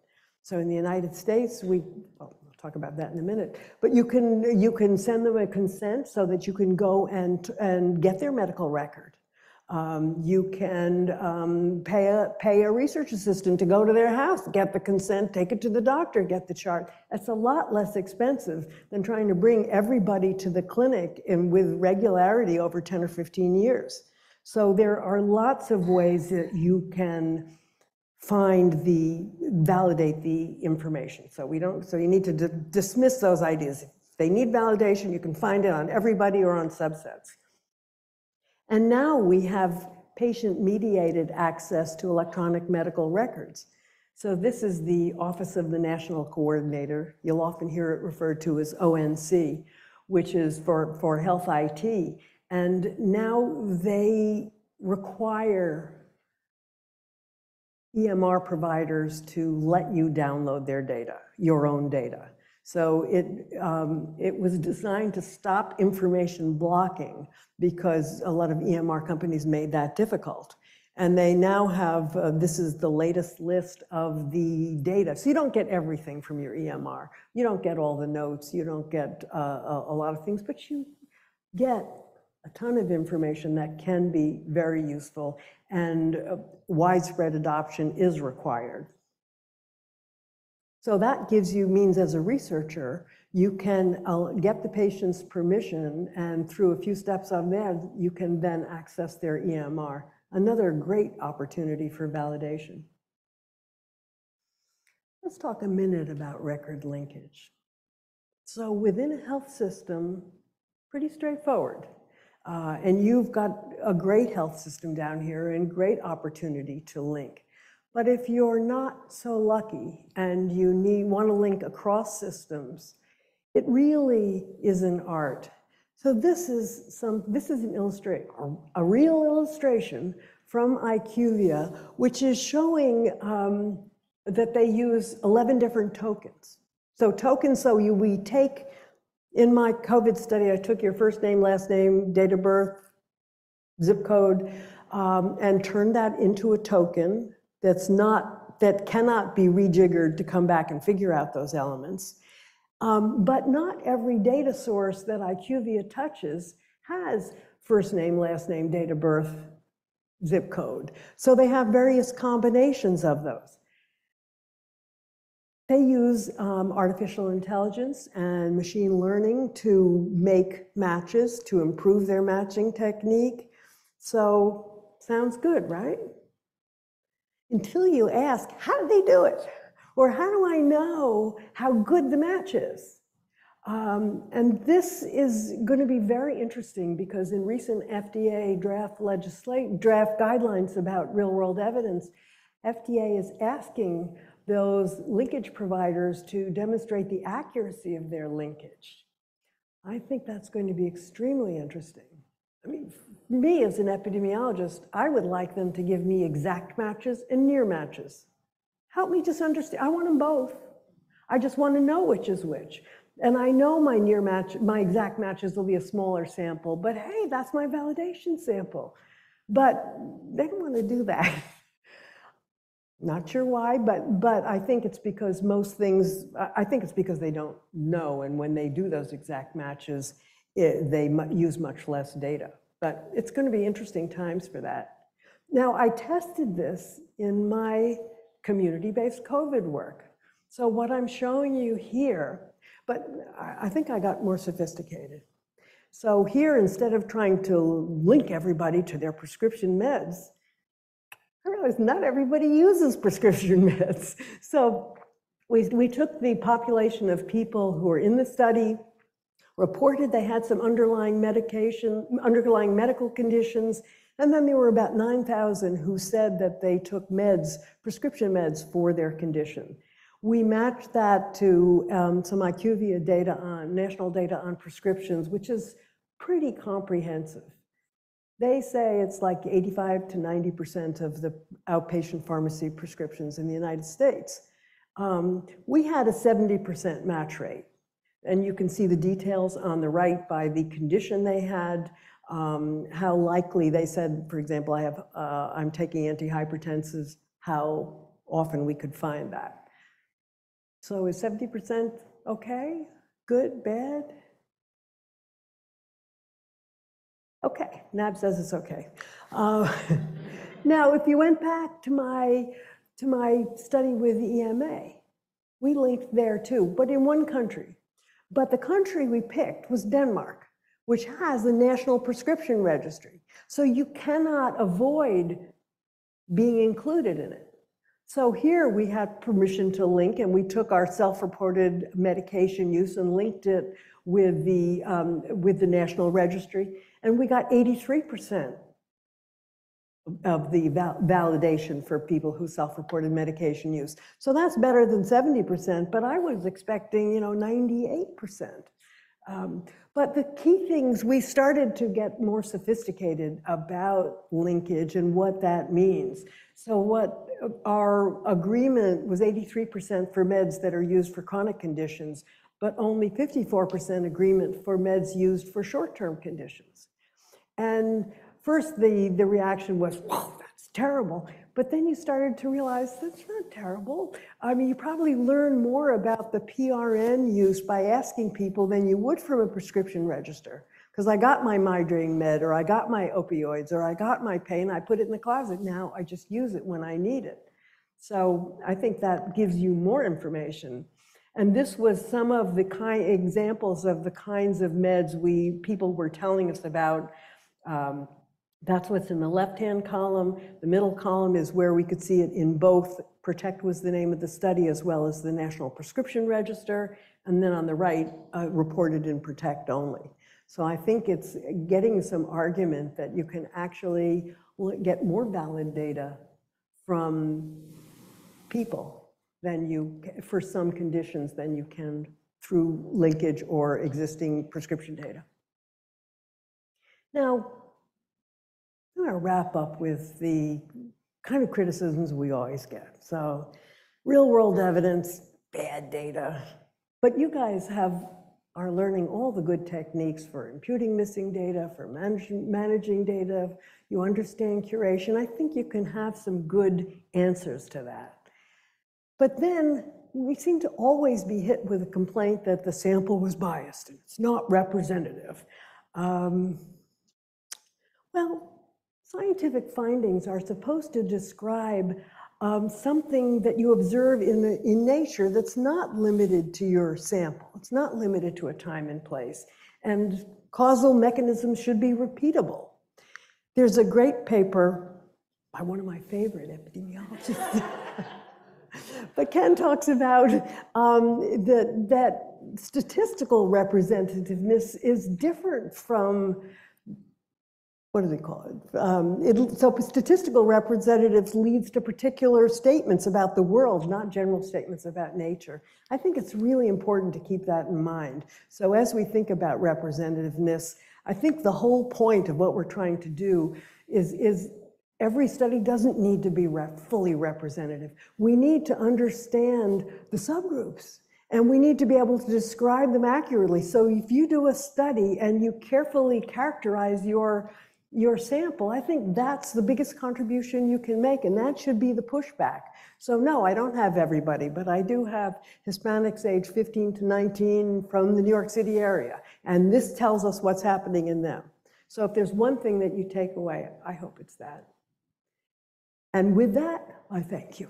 So in the United States, we, well, talk about that in a minute, but you can you can send them a consent so that you can go and and get their medical record. Um, you can um, pay a pay a research assistant to go to their house, get the consent, take it to the doctor, get the chart. That's a lot less expensive than trying to bring everybody to the clinic and with regularity over ten or fifteen years. So there are lots of ways that you can find the, validate the information. So we don't, so you need to dismiss those ideas. If they need validation, you can find it on everybody or on subsets. And now we have patient-mediated access to electronic medical records. So this is the Office of the National Coordinator. You'll often hear it referred to as O N C, which is for, for health I T. And now they require E M R providers to let you download their data, your own data. So it, um, it was designed to stop information blocking because a lot of E M R companies made that difficult. And they now have, uh, this is the latest list of the data. So you don't get everything from your E M R. You don't get all the notes, you don't get uh, a, a lot of things, but you get a ton of information that can be very useful, and uh, widespread adoption is required. So that gives you means as a researcher, you can uh, get the patient's permission, and through a few steps on there, you can then access their E M R. Another great opportunity for validation. Let's talk a minute about record linkage. So within a health system, pretty straightforward. Uh, and you've got a great health system down here and great opportunity to link. But if you're not so lucky and you need, want to link across systems, it really is an art. So this is some, this is an illustrate, a real illustration from IQVIA, which is showing um, that they use eleven different tokens. So tokens, so you, we take, in my COVID study, I took your first name, last name, date of birth, zip code, um, and turned that into a token that's not, that cannot be rejiggered to come back and figure out those elements. Um, but not every data source that IQVIA touches has first name, last name, date of birth, zip code. So they have various combinations of those. They use um, artificial intelligence and machine learning to make matches, to improve their matching technique. So sounds good, right? Until you ask, how do they do it? Or how do I know how good the match is? Um, and this is going to be very interesting because in recent F D A draft legislation, draft guidelines about real-world evidence, F D A is asking those linkage providers to demonstrate the accuracy of their linkage. I think that's going to be extremely interesting. I mean, me as an epidemiologist, I would like them to give me exact matches and near matches. Help me just understand, I want them both. I just want to know which is which. And I know my near match, my exact matches will be a smaller sample, but hey, that's my validation sample. But they don't want to do that. Not sure why, but but I think it's because most things, I think it's because they don't know. And when they do those exact matches, it, they use much less data. But it's going to be interesting times for that. Now, I tested this in my community-based COVID work. So what I'm showing you here, but I think I got more sophisticated. So here, instead of trying to link everybody to their prescription meds, I realized not everybody uses prescription meds. So we, we took the population of people who were in the study, reported they had some underlying medication, underlying medical conditions, and then there were about nine thousand who said that they took meds, prescription meds for their condition. We matched that to um, some IQVIA data on, national data on prescriptions, which is pretty comprehensive. They say it's like eighty-five to ninety percent of the outpatient pharmacy prescriptions in the United States. Um, we had a seventy percent match rate. And you can see the details on the right by the condition they had, um, how likely they said, for example, I have, uh, I'm taking antihypertensives, how often we could find that. So is seventy percent okay, good, bad? Okay, N A B says it's okay. Uh, now, if you went back to my, to my study with E M A, we linked there too, but in one country. But the country we picked was Denmark, which has the National Prescription Registry. So you cannot avoid being included in it. So here we had permission to link, and we took our self-reported medication use and linked it with the, um, with the National Registry, and we got eighty-three percent of the val validation for people who self-reported medication use. So that's better than seventy percent, but I was expecting, you know, ninety-eight percent. Um, but the key things, we started to get more sophisticated about linkage and what that means. So what our agreement was eighty-three percent for meds that are used for chronic conditions, but only fifty-four percent agreement for meds used for short-term conditions. And first the, the reaction was, whoa, that's terrible. But then you started to realize that's not terrible. I mean, you probably learn more about the P R N use by asking people than you would from a prescription register. Because I got my migraine med, or I got my opioids, or I got my pain, I put it in the closet. Now I just use it when I need it. So I think that gives you more information. And this was some of the kind examples of the kinds of meds we people were telling us about. Um, That's what's in the left-hand column. The middle column is where we could see it in both. PROTECT was the name of the study, as well as the National Prescription Register. And then on the right, uh, reported in PROTECT only. So I think it's getting some argument that you can actually get more valid data from people than you, for some conditions, than you can through linkage or existing prescription data. Now, I'm going to wrap up with the kind of criticisms we always get. So real world evidence, bad data, but you guys have are learning all the good techniques for imputing missing data, for managing, managing data. You understand curation. I think you can have some good answers to that. But then we seem to always be hit with a complaint that the sample was biased and it's not representative. Um, well, scientific findings are supposed to describe um, something that you observe in, the, in nature that's not limited to your sample. It's not limited to a time and place. And causal mechanisms should be repeatable. There's a great paper by one of my favorite epidemiologists. But Ken talks about um, that, that statistical representativeness is different from what do they call it? Um, it? So statistical representatives leads to particular statements about the world, not general statements about nature. I think it's really important to keep that in mind. So as we think about representativeness, I think the whole point of what we're trying to do is, is every study doesn't need to be rep- fully representative. We need to understand the subgroups and we need to be able to describe them accurately. So if you do a study and you carefully characterize your your sample, I think that's the biggest contribution you can make, and that should be the pushback. So no, I don't have everybody, but I do have Hispanics age fifteen to nineteen from the New York City area, and this tells us what's happening in them. So if there's one thing that you take away, I hope it's that. And with that, I thank you.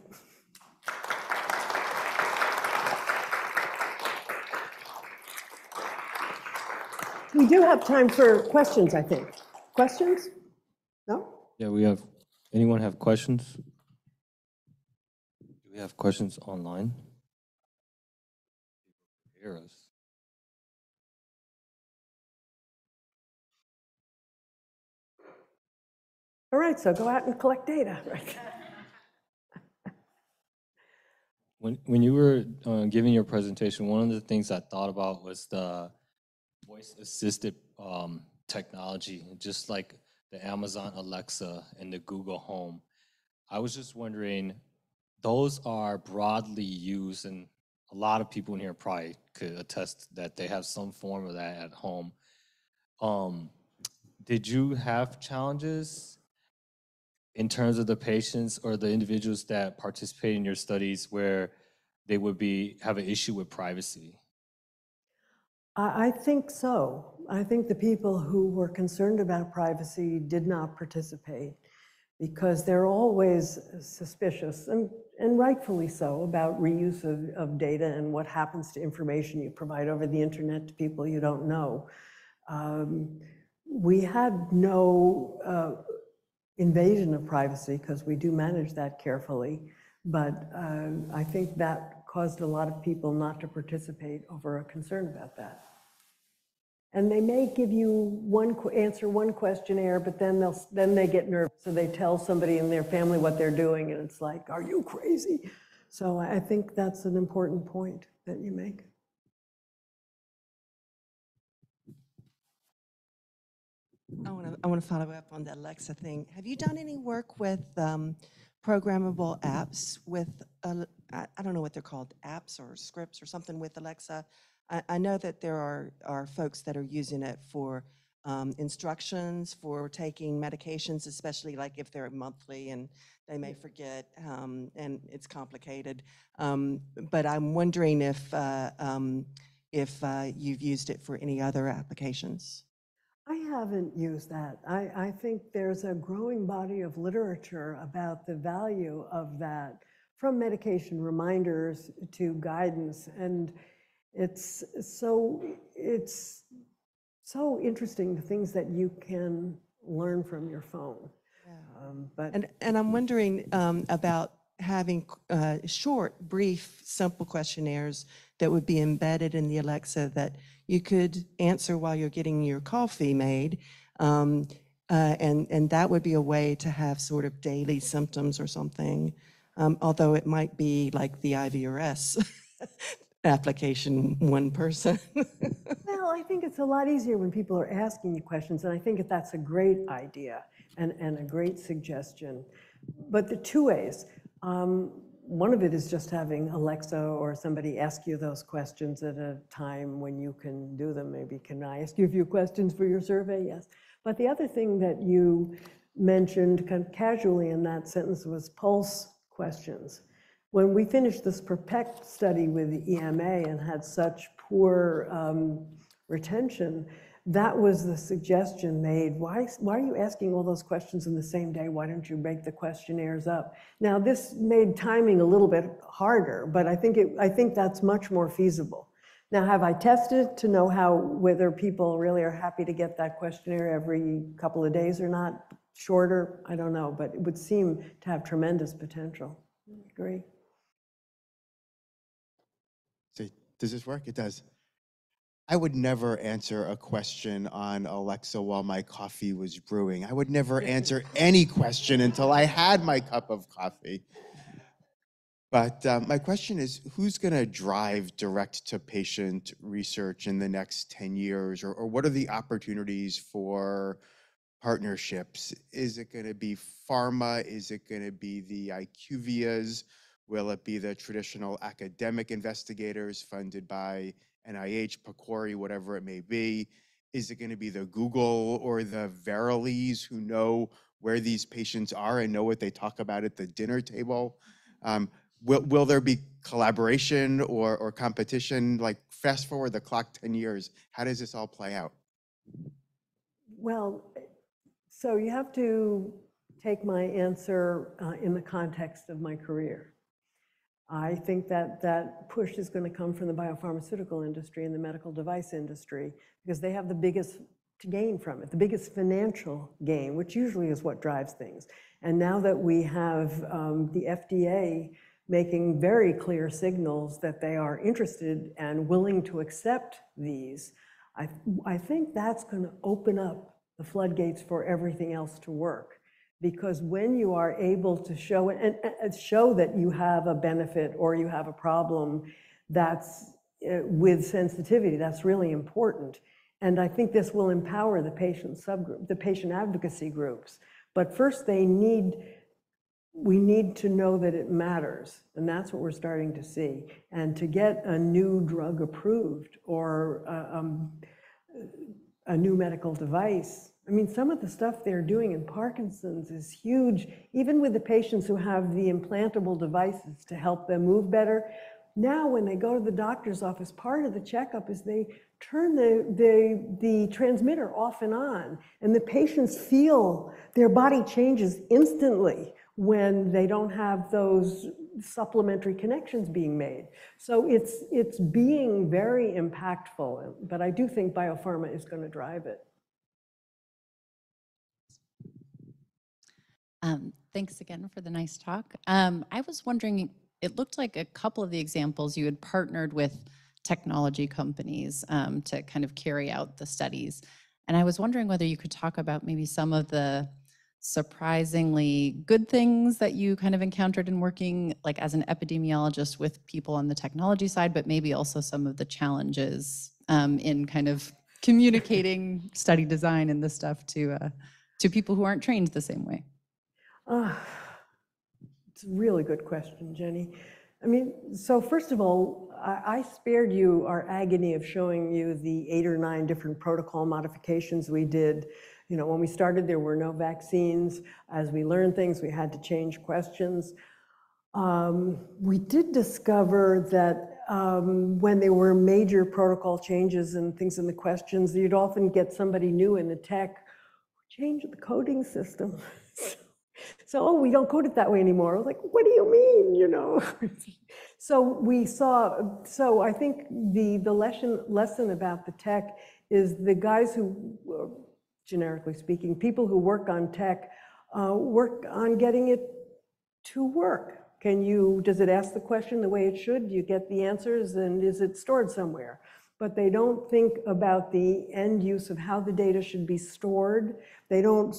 We do have time for questions, I think. Questions? No? Yeah, we have, anyone have questions? Do we have questions online? Hear us. All right, so go out and collect data. Right. When, when you were uh, giving your presentation, one of the things I thought about was the voice-assisted um, technology, just like the Amazon Alexa and the Google Home. I was just wondering, those are broadly used, and a lot of people in here probably could attest that they have some form of that at home. Um, did you have challenges in terms of the patients or the individuals that participate in your studies where they would be have an issue with privacy? I think so. I think the people who were concerned about privacy did not participate because they're always suspicious, and, and rightfully so, about reuse of, of data and what happens to information you provide over the internet to people you don't know. Um, we had no uh, invasion of privacy because we do manage that carefully, but uh, I think that caused a lot of people not to participate over a concern about that. And they may give you one answer, one questionnaire, but then they'll then they get nervous, so they tell somebody in their family what they're doing, and it's like, are you crazy? So I think that's an important point that you make. I want to I want to follow up on that Alexa thing. Have you done any work with um, programmable apps with a, I don't know what they're called, apps or scripts or something with Alexa? I, I know that there are, are folks that are using it for um, instructions, for taking medications, especially like if they're monthly and they may forget um, and it's complicated. Um, but I'm wondering if, uh, um, if uh, you've used it for any other applications. I haven't used that. I, I think there's a growing body of literature about the value of that, from medication reminders to guidance, and it's so it's so interesting, the things that you can learn from your phone. Yeah. Um, but and and I'm wondering um, about having uh, short, brief, simple questionnaires that would be embedded in the Alexa that you could answer while you're getting your coffee made. Um, uh, and, and that would be a way to have sort of daily symptoms or something. Um, although it might be like the I V R S application, one person. Well, I think it's a lot easier when people are asking you questions, and I think that that's a great idea and, and a great suggestion. But the two ways. Um, one of it is just having Alexa or somebody ask you those questions at a time when you can do them. Maybe, can I ask you a few questions for your survey? Yes. But the other thing that you mentioned kind of casually in that sentence was pulse questions. When we finished this PROTECT study with the E M A and had such poor um, retention, that was the suggestion made. Why, why are you asking all those questions in the same day? Why don't you break the questionnaires up? Now, this made timing a little bit harder, but I think, it, I think that's much more feasible. Now, have I tested to know how, whether people really are happy to get that questionnaire every couple of days or not? Shorter, I don't know, but it would seem to have tremendous potential. I agree. See, does this work? It does. I would never answer a question on Alexa while my coffee was brewing. I would never answer any question until I had my cup of coffee. But uh, my question is, who's going to drive direct-to-patient research in the next ten years, or, or what are the opportunities for partnerships? Is it going to be pharma? Is it going to be the IQVIAs Will it be the traditional academic investigators funded by N I H, PCORI, whatever it may be? Is it going to be the Google or the Verilies who know where these patients are and know what they talk about at the dinner table? Um, will, will there be collaboration or, or competition? Like, fast forward the clock ten years, how does this all play out? Well, so you have to take my answer uh, in the context of my career. I think that that push is going to come from the biopharmaceutical industry and the medical device industry, because they have the biggest to gain from it, the biggest financial gain, which usually is what drives things. And now that we have um, the F D A making very clear signals that they are interested and willing to accept these, I, I think that's going to open up the floodgates for everything else to work. Because when you are able to show it and, and show that you have a benefit or you have a problem that's uh, with sensitivity, that's really important. And I think this will empower the patient subgroup, the patient advocacy groups. But first they need, we need to know that it matters. And that's what we're starting to see. And to get a new drug approved or uh, um, a new medical device, I mean, some of the stuff they're doing in Parkinson's is huge, even with the patients who have the implantable devices to help them move better. Now, when they go to the doctor's office, part of the checkup is they turn the, the, the transmitter off and on, and the patients feel their body changes instantly when they don't have those supplementary connections being made. So it's, it's being very impactful, but I do think biopharma is going to drive it. Um, thanks again for the nice talk. Um, I was wondering, it looked like a couple of the examples you had partnered with technology companies um, to kind of carry out the studies. And I was wondering whether you could talk about maybe some of the surprisingly good things that you kind of encountered in working like as an epidemiologist with people on the technology side, but maybe also some of the challenges um, in kind of communicating study design and this stuff to, uh, to people who aren't trained the same way. Uh, it's a really good question, Jenny. I mean, so first of all, I, I spared you our agony of showing you the eight or nine different protocol modifications we did. You know, when we started, there were no vaccines. As we learned things, we had to change questions. Um, we did discover that um, when there were major protocol changes and things in the questions, you'd often get somebody new in the tech, change the coding system. So, oh, we don't code it that way anymore. I was like, what do you mean, you know? So we saw, so I think the, the lesson, lesson about the tech is the guys who, generically speaking, people who work on tech, uh, work on getting it to work. Can you, does it ask the question the way it should? Do you get the answers and is it stored somewhere? But they don't think about the end use of how the data should be stored. They don't,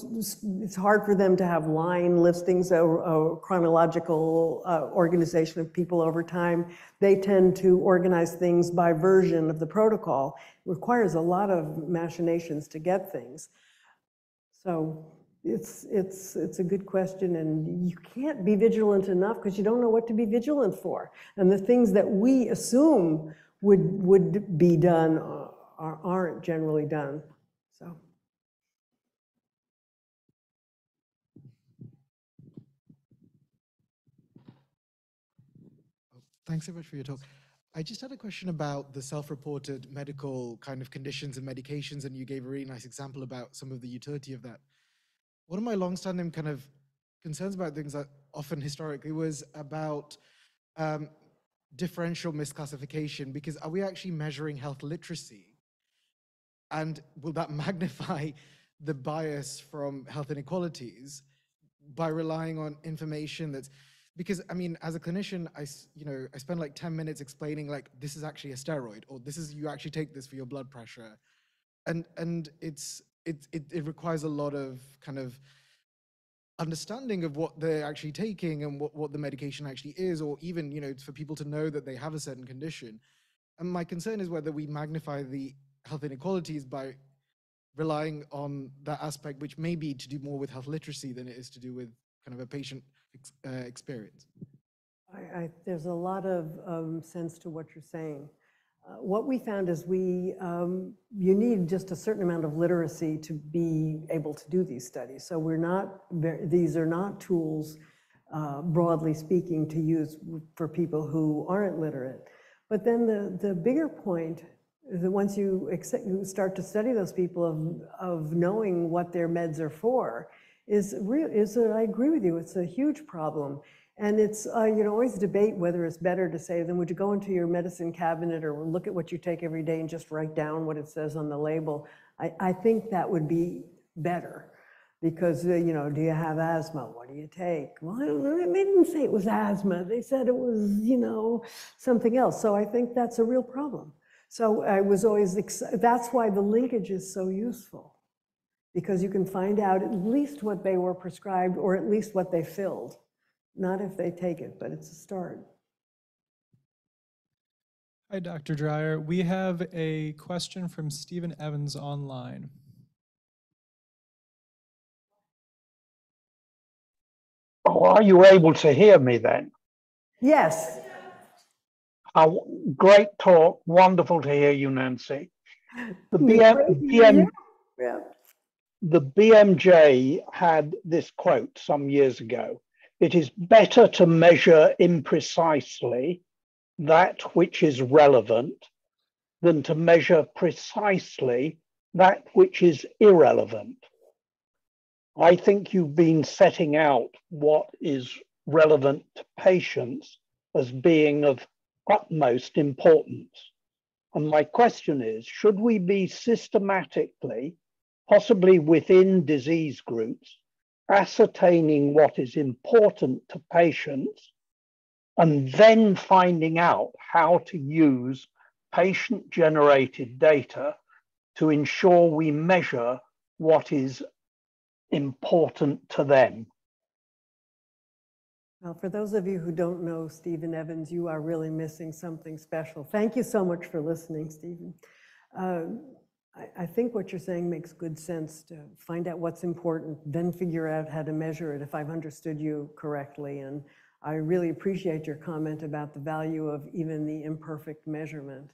it's hard for them to have line listings or, or chronological uh, organization of people over time. They tend to organize things by version of the protocol. It requires a lot of machinations to get things. So it's, it's, it's a good question, and you can't be vigilant enough because you don't know what to be vigilant for. And the things that we assume would would be done or aren't generally done, so. Thanks so much for your talk. I just had a question about the self-reported medical kind of conditions and medications, and you gave a really nice example about some of the utility of that. One of my long-standing kind of concerns about things that often historically was about um, differential misclassification, because are we actually measuring health literacy? And will that magnify the bias from health inequalities by relying on information that's, because I mean, as a clinician, I, you know, I spend like ten minutes explaining like, this is actually a steroid, or this is, you actually take this for your blood pressure. And, and it's, it, it, it requires a lot of kind of understanding of what they're actually taking and what, what the medication actually is, or even, you know, for people to know that they have a certain condition. And my concern is whether we magnify the health inequalities by relying on that aspect, which may be to do more with health literacy than it is to do with kind of a patient ex uh, experience. I, I, there's a lot of um, sense to what you're saying. Uh, what we found is we, um, you need just a certain amount of literacy to be able to do these studies. So we're not, these are not tools, uh, broadly speaking, to use for people who aren't literate. But then the, the bigger point is that once you, accept, you start to study those people of, of knowing what their meds are for, is real, is that I agree with you, it's a huge problem. And it's, uh, you know, always debate whether it's better to say, then would you go into your medicine cabinet or look at what you take every day and just write down what it says on the label? I, I think that would be better because, uh, you know, do you have asthma? What do you take? Well, I don't know. They didn't say it was asthma. They said it was, you know, something else. So I think that's a real problem. So I was always, that's why the linkage is so useful, because you can find out at least what they were prescribed or at least what they filled. Not if they take it, but it's a start. Hi, Doctor Dreyer. We have a question from Stephen Evans online. Oh, are you able to hear me then? Yes. Oh, great talk. Wonderful to hear you, Nancy. The, B M, B M, yeah. the B M J had this quote some years ago. It is better to measure imprecisely that which is relevant than to measure precisely that which is irrelevant. I think you've been setting out what is relevant to patients as being of utmost importance. And my question is, should we be systematically, possibly within disease groups, ascertaining what is important to patients and then finding out how to use patient-generated data to ensure we measure what is important to them? Well, for those of you who don't know Stephen Evans, you are really missing something special. Thank you so much for listening, Stephen. Uh, I think what you're saying makes good sense, to find out what's important, then figure out how to measure it, if I've understood you correctly. And I really appreciate your comment about the value of even the imperfect measurement.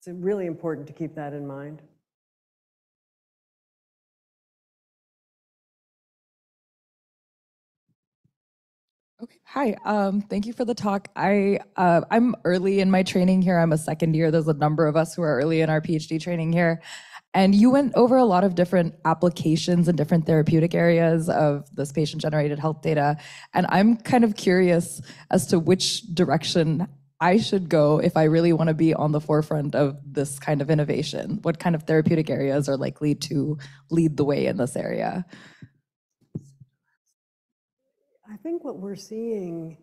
It's really important to keep that in mind. Okay. Hi, um, thank you for the talk. I, uh, I'm early in my training here. I'm a second year. There's a number of us who are early in our PhD training here. And you went over a lot of different applications and different therapeutic areas of this patient-generated health data. And I'm kind of curious as to which direction I should go if I really want to be on the forefront of this kind of innovation. What kind of therapeutic areas are likely to lead the way in this area? I think what we're seeing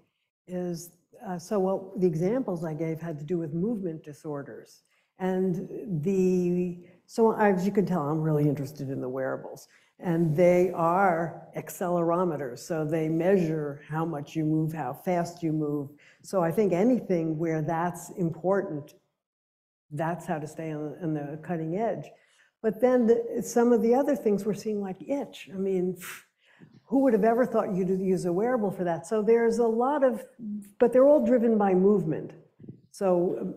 is, uh, so what the examples I gave had to do with movement disorders. And the, so as you can tell, I'm really interested in the wearables, and they are accelerometers. So they measure how much you move, how fast you move. So I think anything where that's important, that's how to stay on, on the cutting edge. But then the, some of the other things we're seeing, like itch. I mean, who would have ever thought you'd use a wearable for that? So there's a lot of, but they're all driven by movement. So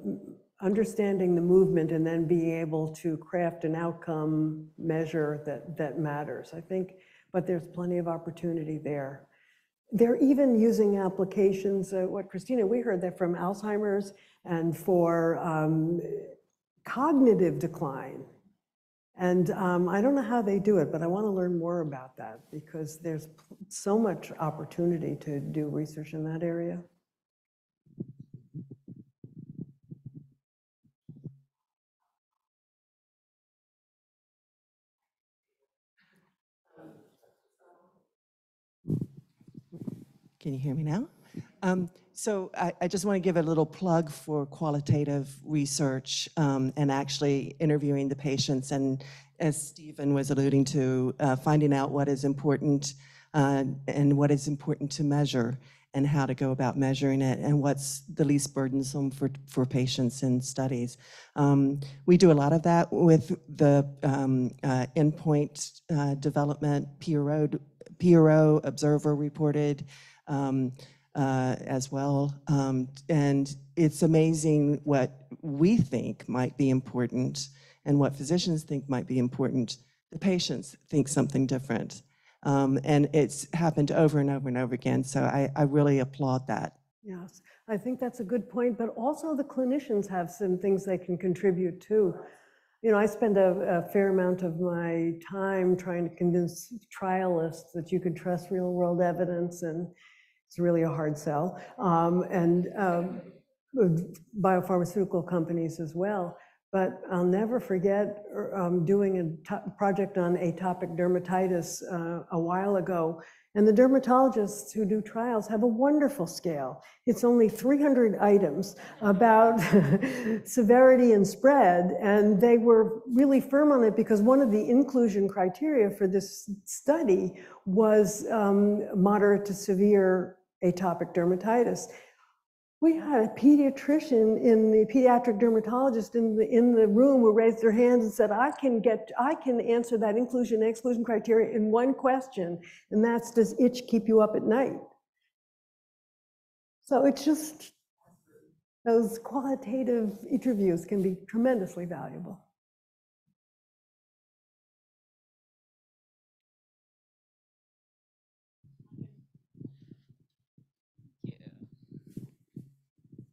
understanding the movement and then being able to craft an outcome measure that, that matters, I think, but there's plenty of opportunity there. They're even using applications, uh, what Christina, we heard that from Alzheimer's and for um, cognitive decline. And um, I don't know how they do it, but I want to learn more about that because there's so much opportunity to do research in that area. Can you hear me now? Um, so I, I just want to give a little plug for qualitative research um, and actually interviewing the patients, and as Stephen was alluding to, uh, finding out what is important uh, and what is important to measure and how to go about measuring it and what's the least burdensome for, for patients in studies. Um, we do a lot of that with the um, uh, endpoint uh, development, P R O, P R O observer reported, Um, uh, as well. Um, and it's amazing what we think might be important and what physicians think might be important. The patients think something different. Um, and it's happened over and over and over again. So I, I really applaud that. Yes, I think that's a good point, but also the clinicians have some things they can contribute to. You know, I spend a, a fair amount of my time trying to convince trialists that you can trust real world evidence, and it's really a hard sell, um, and um, biopharmaceutical companies as well. But I'll never forget um, doing a t project on atopic dermatitis uh, a while ago. And the dermatologists who do trials have a wonderful scale. It's only three hundred items about severity and spread. And they were really firm on it because one of the inclusion criteria for this study was um, moderate to severe atopic dermatitis. We had a pediatrician in the pediatric dermatologist in the, in the room who raised their hands and said, I can get, I can answer that inclusion and exclusion criteria in one question. And that's, does itch keep you up at night? So it's just, those qualitative interviews can be tremendously valuable.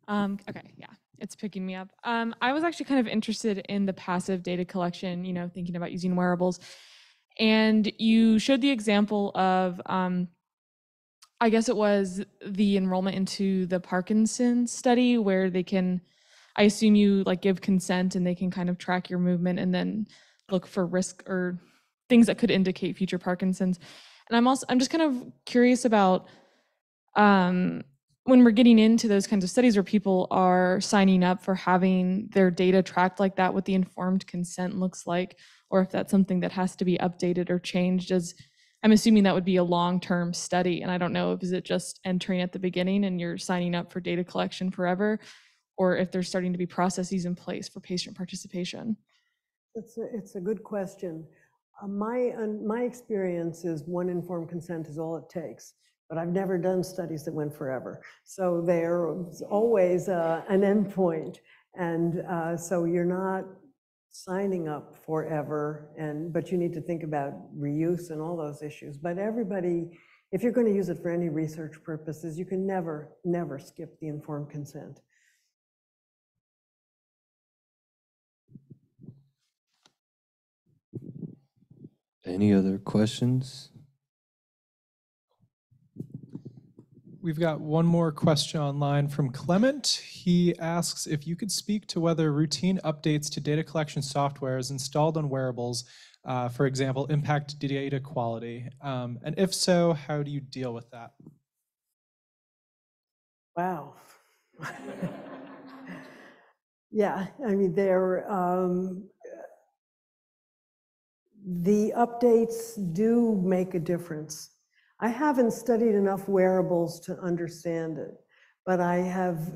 Um, okay, yeah, it's picking me up. Um, I was actually kind of interested in the passive data collection, you know, thinking about using wearables. And you showed the example of, um, I guess it was the enrollment into the Parkinson's study where they can, I assume you like give consent and they can kind of track your movement and then look for risk or things that could indicate future Parkinson's. And I'm also, I'm just kind of curious about, um, when we're getting into those kinds of studies where people are signing up for having their data tracked like that, what the informed consent looks like, or if that's something that has to be updated or changed, as I'm assuming that would be a long-term study. And I don't know if is it just entering at the beginning and you're signing up for data collection forever, or if there's starting to be processes in place for patient participation. It's a, it's a good question. Uh, my, uh, my experience is one informed consent is all it takes. But I've never done studies that went forever. So there's always uh, an endpoint. And uh, so you're not signing up forever, and but you need to think about reuse and all those issues. But everybody, if you're going to use it for any research purposes, you can never, never skip the informed consent. Any other questions? We've got one more question online from Clement. He asks if you could speak to whether routine updates to data collection software is installed on wearables, uh, for example, impact data quality. Um, and if so, how do you deal with that? Wow. Yeah, I mean, they're, um, the updates do make a difference. I haven't studied enough wearables to understand it, but I have,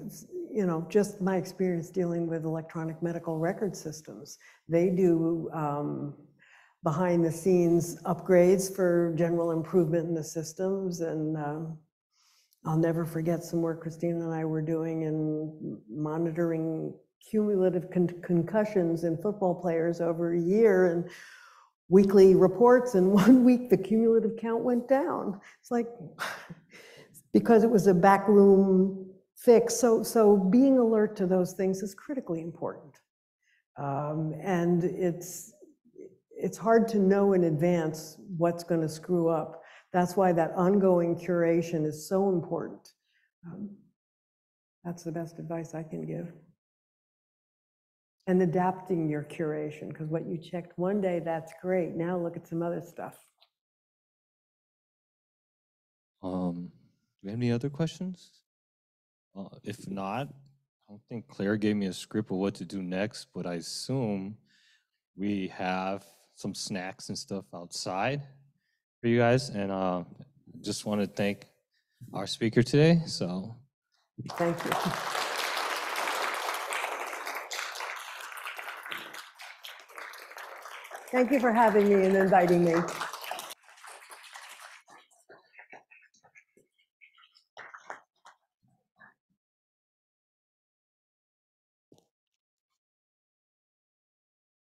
you know, just my experience dealing with electronic medical record systems. They do um, behind the scenes upgrades for general improvement in the systems. And um, I'll never forget some work Christina and I were doing in monitoring cumulative con concussions in football players over a year. And weekly reports, and one week the cumulative count went down. It's like, because it was a backroom fix. So, so being alert to those things is critically important. Um, and it's, it's hard to know in advance what's going to screw up. That's why that ongoing curation is so important. Um, that's the best advice I can give. And adapting your curation, because what you checked one day, that's great. Now look at some other stuff. Um, do we have any other questions? Uh, if not, I don't think Claire gave me a script of what to do next, but I assume we have some snacks and stuff outside for you guys. And uh, just want to thank our speaker today, so. Thank you. Thank you for having me and inviting me.